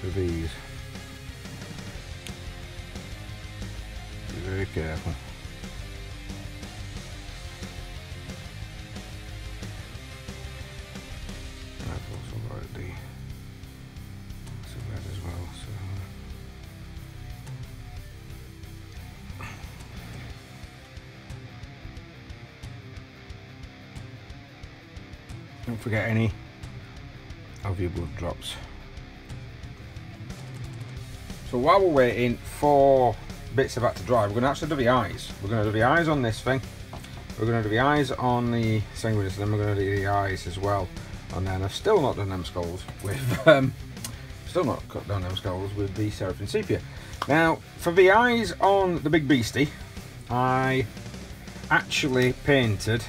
for these. Be very careful. Don't forget any of your blood drops. So while we're waiting for bits of that to dry, we're going to actually do the eyes. We're going to do the eyes on this thing, we're going to do the eyes on the Sanguinius, and then we're going to do the eyes as well. And then I've still not done them skulls with the Seraphine Sepia. Now for the eyes on the big beastie, I actually painted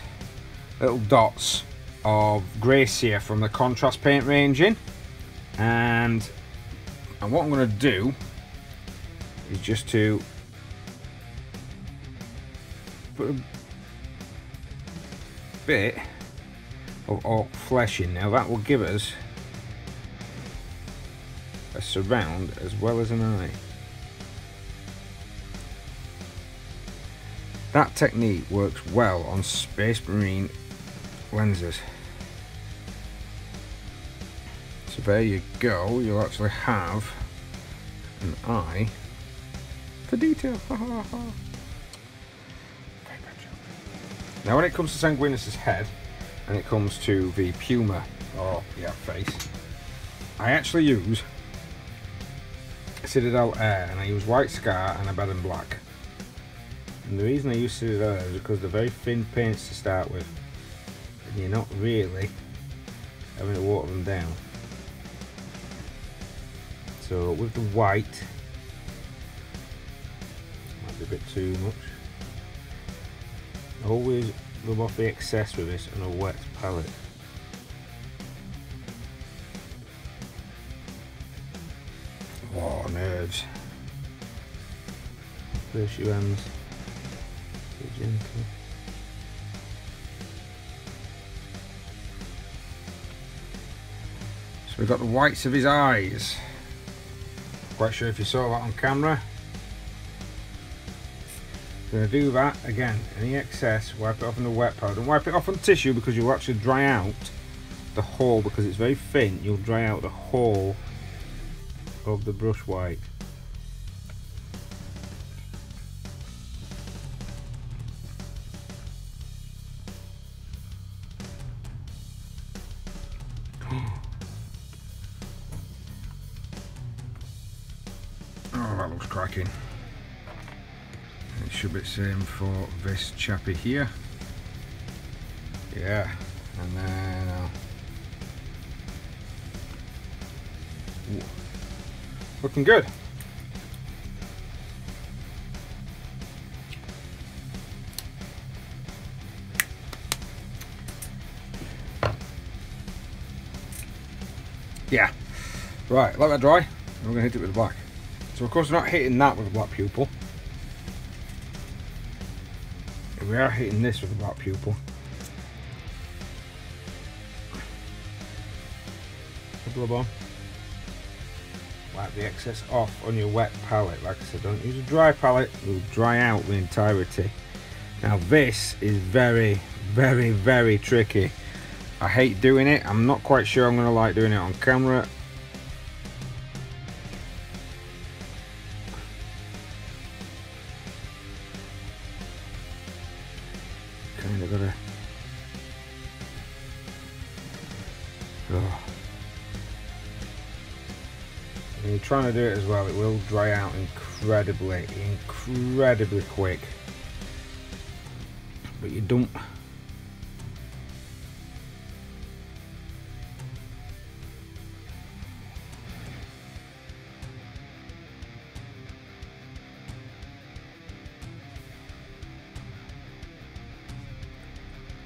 little dots of Gracia from the contrast paint range in, and what I'm going to do is just to put a bit of orc flesh in. Now that will give us a surround as well as an eye. That technique works well on Space Marine lenses. So there you go, you'll actually have an eye for detail. Now when it comes to Sanguinius's head, and it comes to the puma, or yeah, face, I actually use Citadel Air, and I use White Scar and a Bed and Black. And the reason I use Citadel Air is because they're very thin paints to start with, and you're not really having to water them down. So with the white, might be a bit too much. Always rub off the excess with this on a wet palette. Oh, nerves. First your hands, be gentle. So we've got the whites of his eyes. Quite sure if you saw that on camera. Going to do that again, any excess, wipe it off on the wet powder. Don't wipe it off on tissue because you'll actually dry out the hole, because it's very thin, you'll dry out the hole of the brush wipe. that looks cracking. It should be the same for this chappy here. Yeah, and then looking good. Yeah, right, let that dry, and we're going to hit it with the black. So of course we're not hitting that with a black pupil. We are hitting this with a black pupil. A blob on. Wipe the excess off on your wet palette. Like I said, don't use a dry palette, it will dry out the entirety. Now this is very, very, very tricky. I hate doing it. I'm not quite sure I'm going to like doing it on camera. Kind of got to... Oh. When you're trying to do it as well, it will dry out incredibly, incredibly quick. But you don't...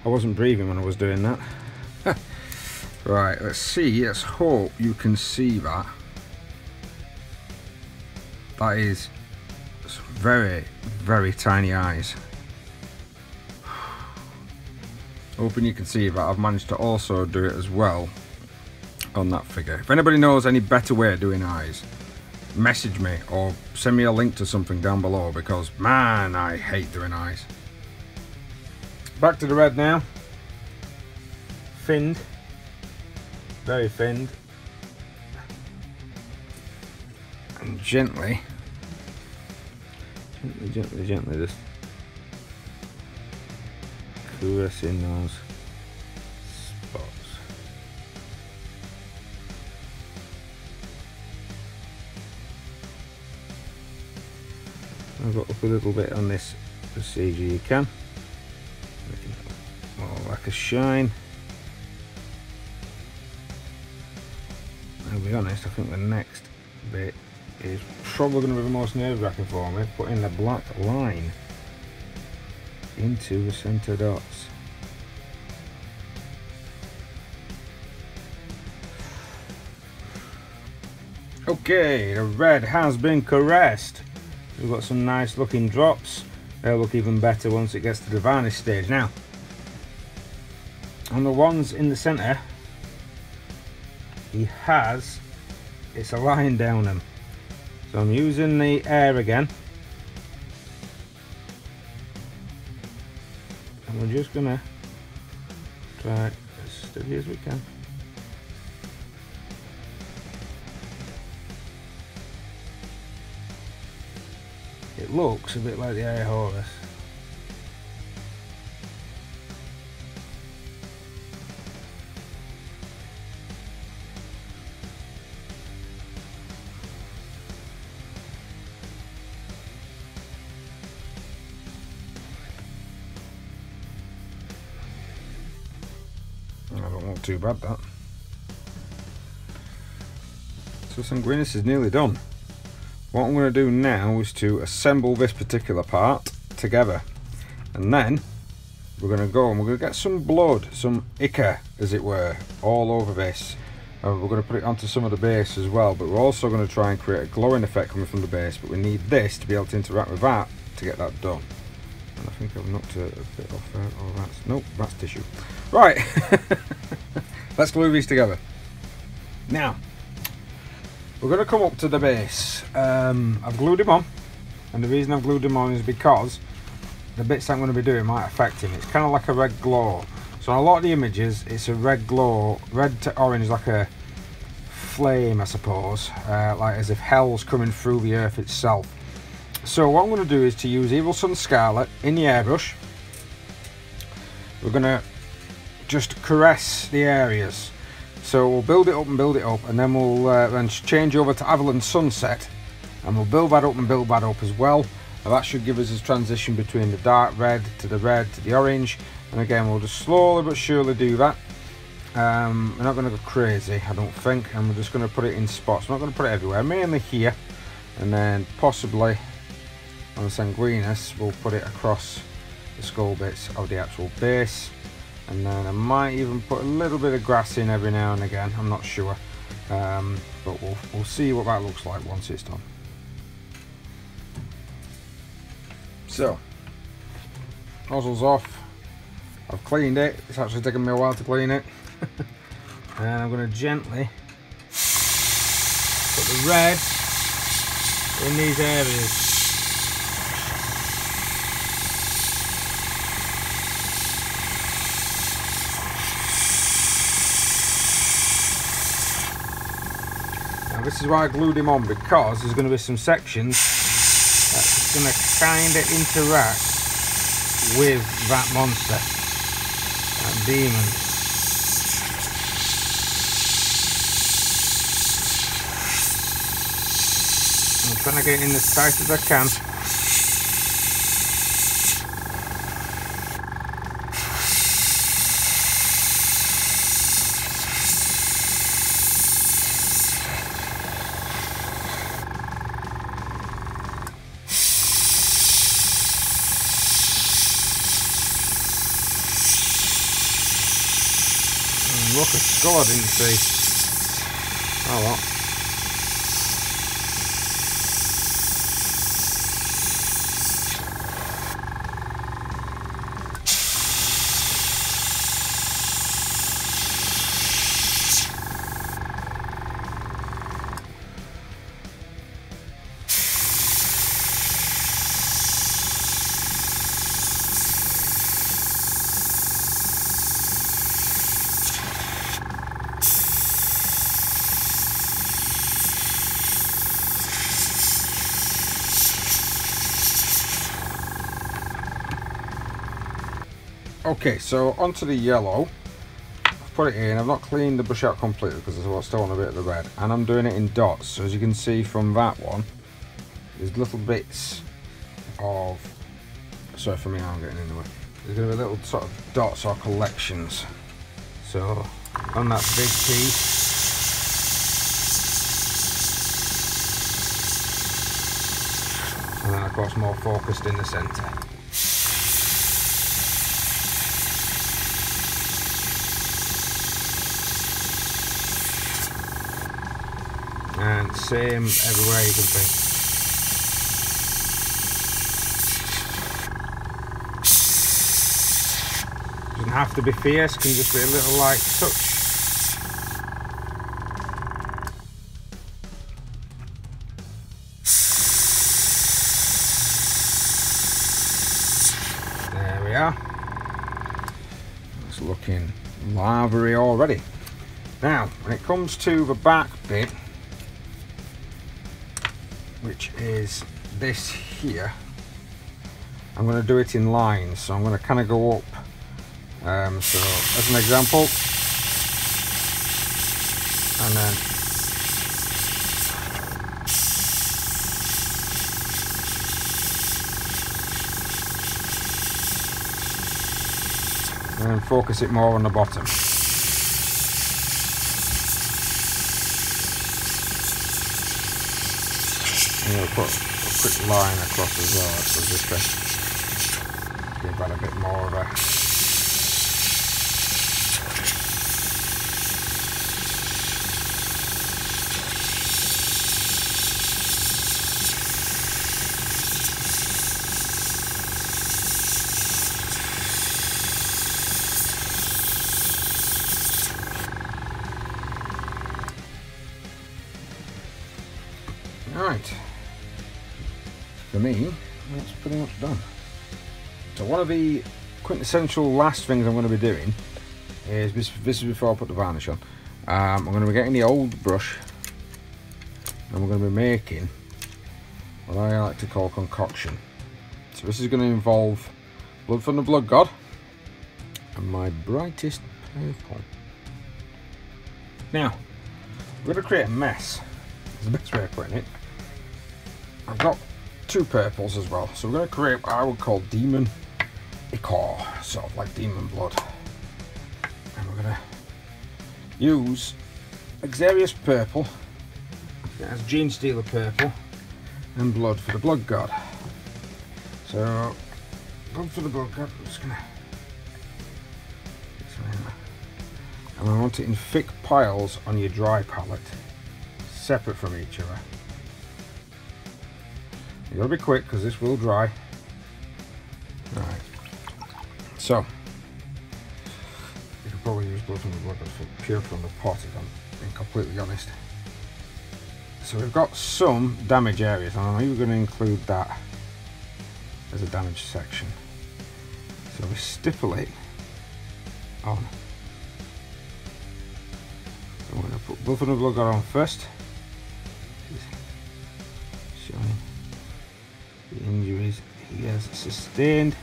I wasn't breathing when I was doing that. Right, let's see, let's hope you can see that. That is very, very tiny eyes. Hoping you can see that. I've managed to also do it as well on that figure. If anybody knows any better way of doing eyes, message me or send me a link to something down below, because man, I hate doing eyes. Back to the red now. Thinned. Very thinned. And gently. Gently, gently, gently. Just caressing those spots. I've got up a little bit on this procedure you can. A shine. I'll be honest, I think the next bit is probably going to be the most nerve-wracking for me, putting the black line into the centre dots. Okay, the red has been caressed. We've got some nice looking drops. They'll look even better once it gets to the varnish stage. Now on the ones in the centre, he has, it's a line down them. So I'm using the air again. And we're just gonna try as steady as we can. It looks a bit like the air horse. Too bad that. So Sanguinius is nearly done. What I'm going to do now is to assemble this particular part together, and then we're going to go and we're going to get some blood, some ichor as it were, all over this, and we're going to put it onto some of the base as well, but we're also going to try and create a glowing effect coming from the base, but we need this to be able to interact with that to get that done. And I think I've knocked a bit off there. Oh, that's, nope, that's tissue. Right. Let's glue these together. Now, we're going to come up to the base. I've glued him on, and the reason I've glued him on is because the bits I'm going to be doing might affect him. It's kind of like a red glow. So on a lot of the images, it's a red glow. Red to orange, like a flame, I suppose. Like as if hell's coming through the earth itself. So what I'm going to do is to use Evil Sun Scarlet in the airbrush. We're going to just caress the areas, so we'll build it up and then we'll then change over to Avalon Sunset and we'll build that up as well. Now that should give us a transition between the dark red to the orange, and again we'll just slowly but surely do that. We're not going to go crazy, I don't think, and we're just going to put it in spots. We're not going to put it everywhere, mainly here, and then possibly on the Sanguinius we'll put it across the skull bits of the actual base, and then I might even put a little bit of grass in every now and again, I'm not sure, but we'll see what that looks like once it's done. So, nozzle's off, I've cleaned it, it's actually taken me a while to clean it. And I'm going to gently put the red in these areas. Now this is why I glued him on, because there's going to be some sections that's going to kind of interact with that monster, that demon. Trying to get in as tight as I can. And look, a skull I didn't see. Oh well. Okay, so onto the yellow, I've put it in, I've not cleaned the brush out completely because I still want a bit of the red, and I'm doing it in dots, so as you can see from that one, there's little bits of, sorry for me, I'm getting in the way, there's going to be little sort of dots or collections, so on that big piece, and then of course more focused in the centre. And same everywhere you can think. Doesn't have to be fierce, can just be a little light touch. There we are. It's looking livery already. Now, when it comes to the back bit, which is this here, I'm going to do it in lines, so I'm going to kind of go up, so as an example, and then focus it more on the bottom. And we'll put a quick line across as well, so just to give that a bit more of a that's pretty much done. So one of the quintessential last things I'm going to be doing is this is before I put the varnish on. I'm going to be getting the old brush and we're going to be making what I like to call concoction. So this is going to involve Blood from the Blood God and my brightest purple. Now we're going to create a mess, that's the best way of putting it. I've got two purples as well, so we're going to create what I would call Demon Ichor, sort of like Demon Blood. And we're going to use Xerius Purple as Gene Stealer Purple and Blood for the Blood God. So, Blood for the Blood God, I'm just going to... And I want it in thick piles on your dry palette, separate from each other. You gotta be quick because this will dry. All right. So you can probably use Blood from the Blood for pure from the pot, if I'm being completely honest. So we've got some damage areas, and I'm even going to include that as a damage section. So we stipulate on. So we're going to put Blood from the Blood God on first. Showing the injuries he has sustained.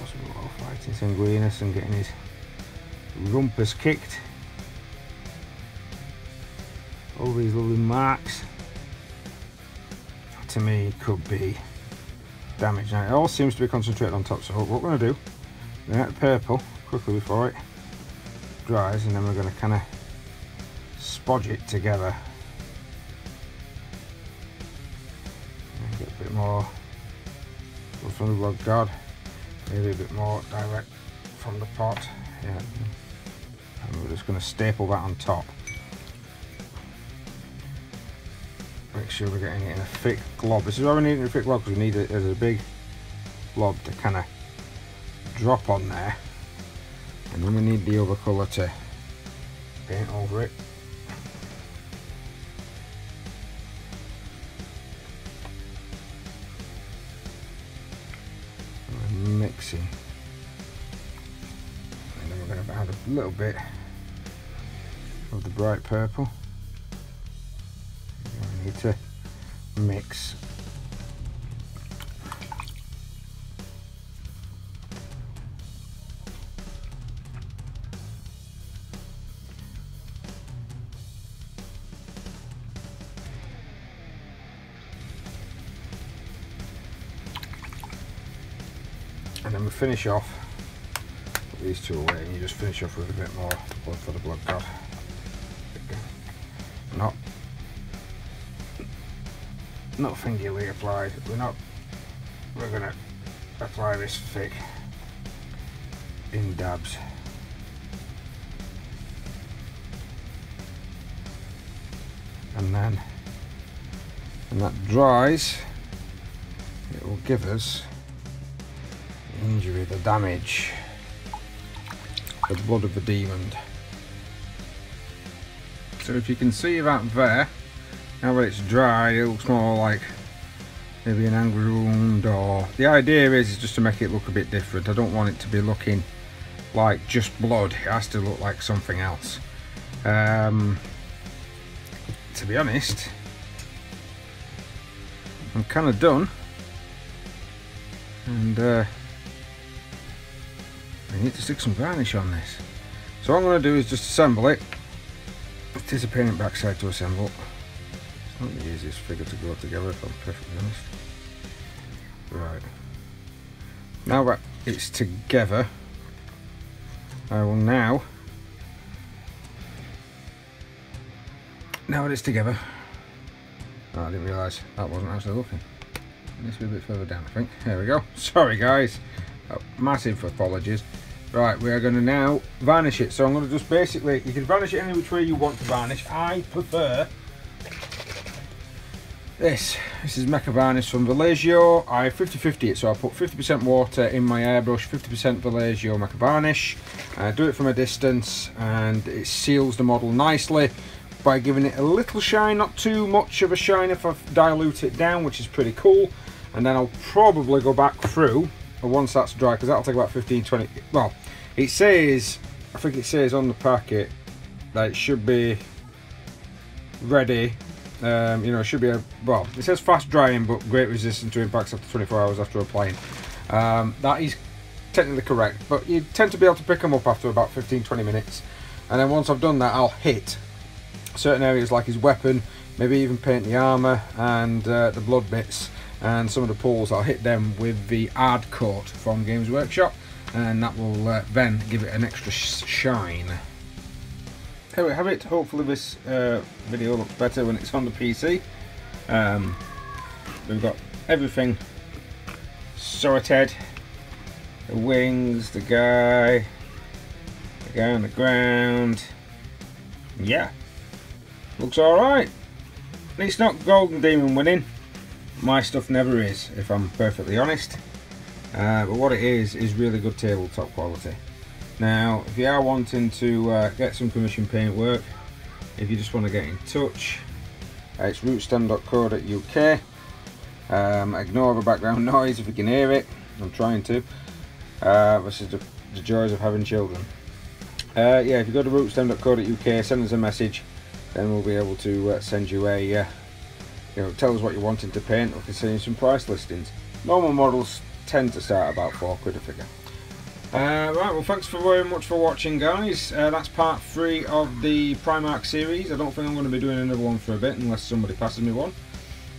Possible all fighting Sanguinius and getting his rumpus kicked. All these lovely marks, to me, could be damage. Now it all seems to be concentrated on top, so what we're going to do, we're going to get purple quickly before it dries, and then we're going to kind of spodge it together. And get a bit more from the Blood God, maybe a bit more direct from the pot. Yeah. And we're just going to staple that on top. Make sure we're getting it in a thick glob. This is why we need it in a thick glob, because we need it as a big blob to kind of drop on there, and then we need the other colour to paint over it. And we're mixing, and then we're going to add a little bit of the bright purple. To mix. And then we finish off, put these two away, and you just finish off with a bit more Blood for the Blood God. Not fingerly applied. We're gonna apply this thick in dabs. And then when that dries, it will give us the injury, the damage, the blood of the demon. So if you can see that there, now when it's dry, it looks more like maybe an angry wound, or... The idea is just to make it look a bit different. I don't want it to be looking like just blood. It has to look like something else. To be honest, I'm kind of done. And I need to stick some varnish on this. So what I'm going to do is just assemble it. It is a pain in the backside to assemble. Not the easiest figure to go together, if I'm perfectly honest. Right. Now that it's together, I will now... Now that it's together... Oh, I didn't realise that wasn't actually looking. This will be a bit further down, I think. There we go. Sorry, guys. Massive apologies. Right, we are going to now varnish it. So I'm going to just basically... You can varnish it any which way you want to varnish. I prefer... This is Mecha Varnish from Vallejo. I 50-50 it, so I put 50% water in my airbrush, 50% Vallejo Mecha Varnish. I do it from a distance, and it seals the model nicely by giving it a little shine, not too much of a shine if I dilute it down, which is pretty cool. And then I'll probably go back through once that's dry, because that'll take about 15-20. Well, it says, I think it says on the packet that it should be ready. You know, it should be a, well, it says fast drying but great resistance to impacts after 24 hours after applying. That is technically correct, but you tend to be able to pick them up after about 15-20 minutes, and then once I've done that, I'll hit certain areas like his weapon, maybe even paint the armour and the blood bits and some of the pools. I'll hit them with the Ard Coat from Games Workshop, and that will then give it an extra shine. Here we have it. Hopefully this video looks better when it's on the PC. We've got everything sorted, the wings, the guy on the ground. Yeah, looks alright. It's not Golden Demon winning, my stuff never is, if I'm perfectly honest, but what it is really good tabletop quality. Now if you are wanting to get some commission paint work, if you just want to get in touch, it's rootstem.co.uk. Ignore the background noise if you can hear it, I'm trying to. This is the joys of having children. Yeah, if you go to rootstem.co.uk, send us a message, then we'll be able to send you a, you know, tell us what you're wanting to paint, or consider some price listings. Normal models tend to start about £4 a figure. Right, well thanks very much for watching, guys. That's part 3 of the Primarch series. I don't think I'm going to be doing another one for a bit unless somebody passes me one.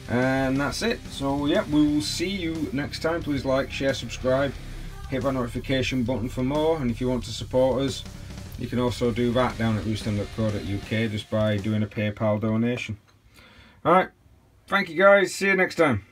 And that's it. So yeah, we will see you next time. Please like, share, subscribe, hit that notification button for more. And if you want to support us, you can also do that down at rootstem.co.uk just by doing a PayPal donation. Alright, thank you guys, see you next time.